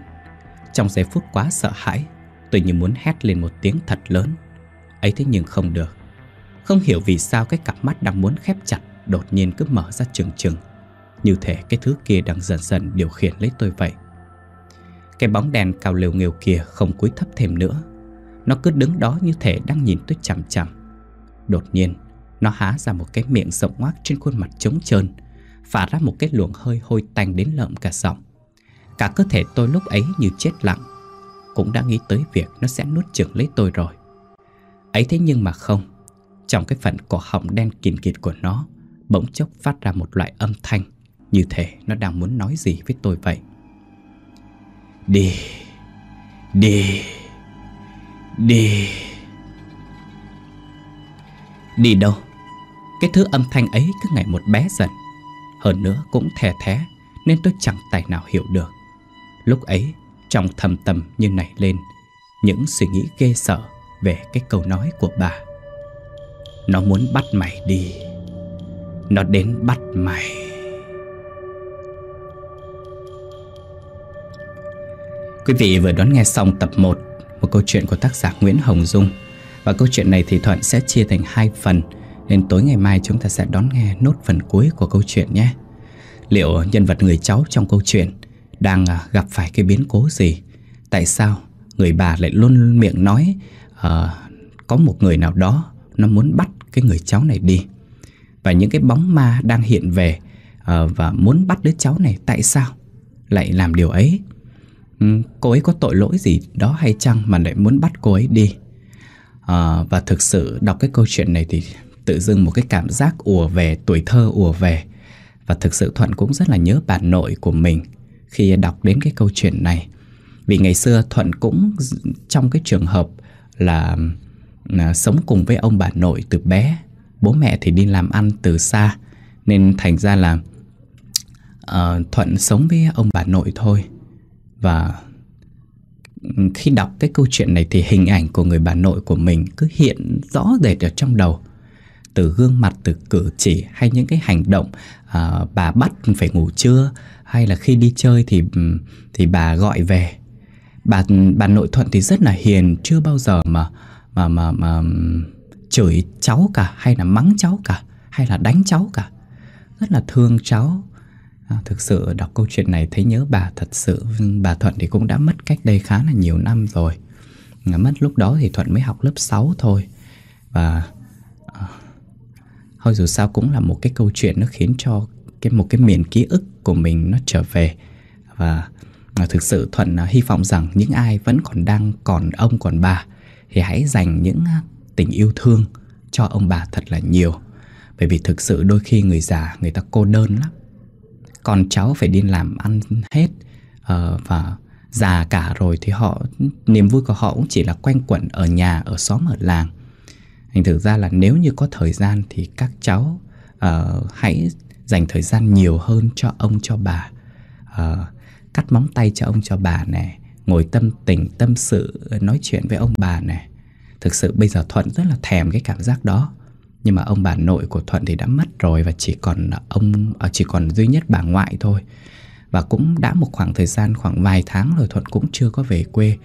Trong giây phút quá sợ hãi, tôi như muốn hét lên một tiếng thật lớn. Ấy thế nhưng không được. Không hiểu vì sao cái cặp mắt đang muốn khép chặt đột nhiên cứ mở ra trừng trừng, như thể cái thứ kia đang dần dần điều khiển lấy tôi vậy. Cái bóng đèn cao lều nghêu kia không cúi thấp thêm nữa. Nó cứ đứng đó như thể đang nhìn tôi chằm chằm. Đột nhiên, nó há ra một cái miệng rộng ngoác trên khuôn mặt trống trơn, phả ra một cái luồng hơi hôi tanh đến lợm cả giọng. Cả cơ thể tôi lúc ấy như chết lặng. Cũng đã nghĩ tới việc nó sẽ nuốt chửng lấy tôi rồi. Ấy thế nhưng mà không. Trong cái phần cổ họng đen kịt kịt của nó bỗng chốc phát ra một loại âm thanh, như thể nó đang muốn nói gì với tôi vậy. Đi, đi, đi. Đi đâu? Cái thứ âm thanh ấy cứ ngày một bé dần. Hơn nữa cũng thè thé, nên tôi chẳng tài nào hiểu được. Lúc ấy trong thầm tâm như nảy lên những suy nghĩ ghê sợ về cái câu nói của bà. Nó muốn bắt mày đi. Nó đến bắt mày. Quý vị vừa đón nghe xong tập một, một câu chuyện của tác giả Nguyễn Hồng Dung. Và câu chuyện này thì Thuận sẽ chia thành hai phần, nên tối ngày mai chúng ta sẽ đón nghe nốt phần cuối của câu chuyện nhé. Liệu nhân vật người cháu trong câu chuyện đang gặp phải cái biến cố gì? Tại sao người bà lại luôn, luôn miệng nói uh, có một người nào đó nó muốn bắt cái người cháu này đi? Và những cái bóng ma đang hiện về uh, và muốn bắt đứa cháu này tại sao lại làm điều ấy? Um, cô ấy có tội lỗi gì đó hay chăng mà lại muốn bắt cô ấy đi? Uh, và thực sự đọc cái câu chuyện này thì tự dưng một cái cảm giác ùa về, tuổi thơ ùa về. Và thực sự Thuận cũng rất là nhớ bà nội của mình khi đọc đến cái câu chuyện này. Vì ngày xưa Thuận cũng trong cái trường hợp là, là sống cùng với ông bà nội từ bé. Bố mẹ thì đi làm ăn từ xa, nên thành ra là uh, Thuận sống với ông bà nội thôi. Và khi đọc cái câu chuyện này thì hình ảnh của người bà nội của mình cứ hiện rõ rệt ở trong đầu. Từ gương mặt, từ cử chỉ hay những cái hành động à, bà bắt phải ngủ trưa, hay là khi đi chơi thì thì bà gọi về. Bà bà nội Thuận thì rất là hiền, chưa bao giờ mà mà mà mà chửi cháu cả, hay là mắng cháu cả, hay là đánh cháu cả. Rất là thương cháu. À, thực sự đọc câu chuyện này thấy nhớ bà thật sự. Bà Thuận thì cũng đã mất cách đây khá là nhiều năm rồi. Mất lúc đó thì Thuận mới học lớp sáu thôi. Và thôi dù sao cũng là một cái câu chuyện, nó khiến cho cái một cái miền ký ức của mình nó trở về. Và thực sự Thuận hy vọng rằng những ai vẫn còn đang còn ông còn bà thì hãy dành những tình yêu thương cho ông bà thật là nhiều. Bởi vì thực sự đôi khi người già người ta cô đơn lắm. Con cháu phải đi làm ăn hết, và già cả rồi thì họ, niềm vui của họ cũng chỉ là quanh quẩn ở nhà, ở xóm, ở làng. Thành thực ra là nếu như có thời gian thì các cháu uh, hãy dành thời gian nhiều hơn cho ông cho bà. uh, Cắt móng tay cho ông cho bà này, ngồi tâm tình tâm sự nói chuyện với ông bà này. Thực sự bây giờ Thuận rất là thèm cái cảm giác đó. Nhưng mà ông bà nội của Thuận thì đã mất rồi, và chỉ còn ông uh, chỉ còn duy nhất bà ngoại thôi. Và cũng đã một khoảng thời gian, khoảng vài tháng rồi Thuận cũng chưa có về quê,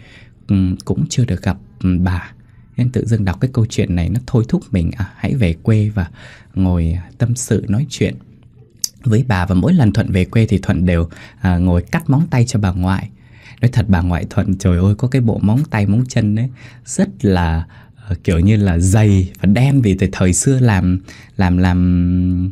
um, cũng chưa được gặp um, bà. Nên tự dưng đọc cái câu chuyện này nó thôi thúc mình à, hãy về quê và ngồi tâm sự nói chuyện với bà. Và mỗi lần Thuận về quê thì Thuận đều à, ngồi cắt móng tay cho bà ngoại. Nói thật bà ngoại Thuận trời ơi, có cái bộ móng tay móng chân ấy rất là à, kiểu như là dày và đen. Vì từ thời xưa làm làm làm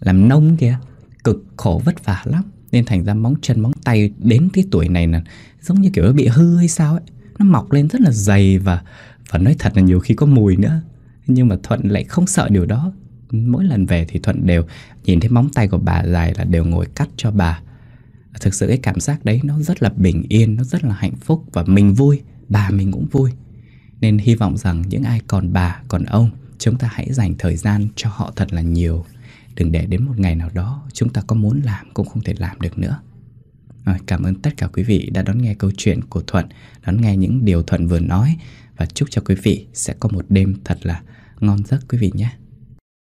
làm nông kìa, cực khổ vất vả lắm. Nên thành ra móng chân móng tay đến cái tuổi này là giống như kiểu nó bị hư hay sao ấy. Nó mọc lên rất là dày và Và nói thật là nhiều khi có mùi nữa. Nhưng mà Thuận lại không sợ điều đó. Mỗi lần về thì Thuận đều nhìn thấy móng tay của bà dài là đều ngồi cắt cho bà. Thực sự cái cảm giác đấy nó rất là bình yên, nó rất là hạnh phúc. Và mình vui, bà mình cũng vui. Nên hy vọng rằng những ai còn bà, còn ông, chúng ta hãy dành thời gian cho họ thật là nhiều. Đừng để đến một ngày nào đó chúng ta có muốn làm cũng không thể làm được nữa. Rồi, cảm ơn tất cả quý vị đã đón nghe câu chuyện của Thuận, đón nghe những điều Thuận vừa nói. Và chúc cho quý vị sẽ có một đêm thật là ngon giấc quý vị nhé.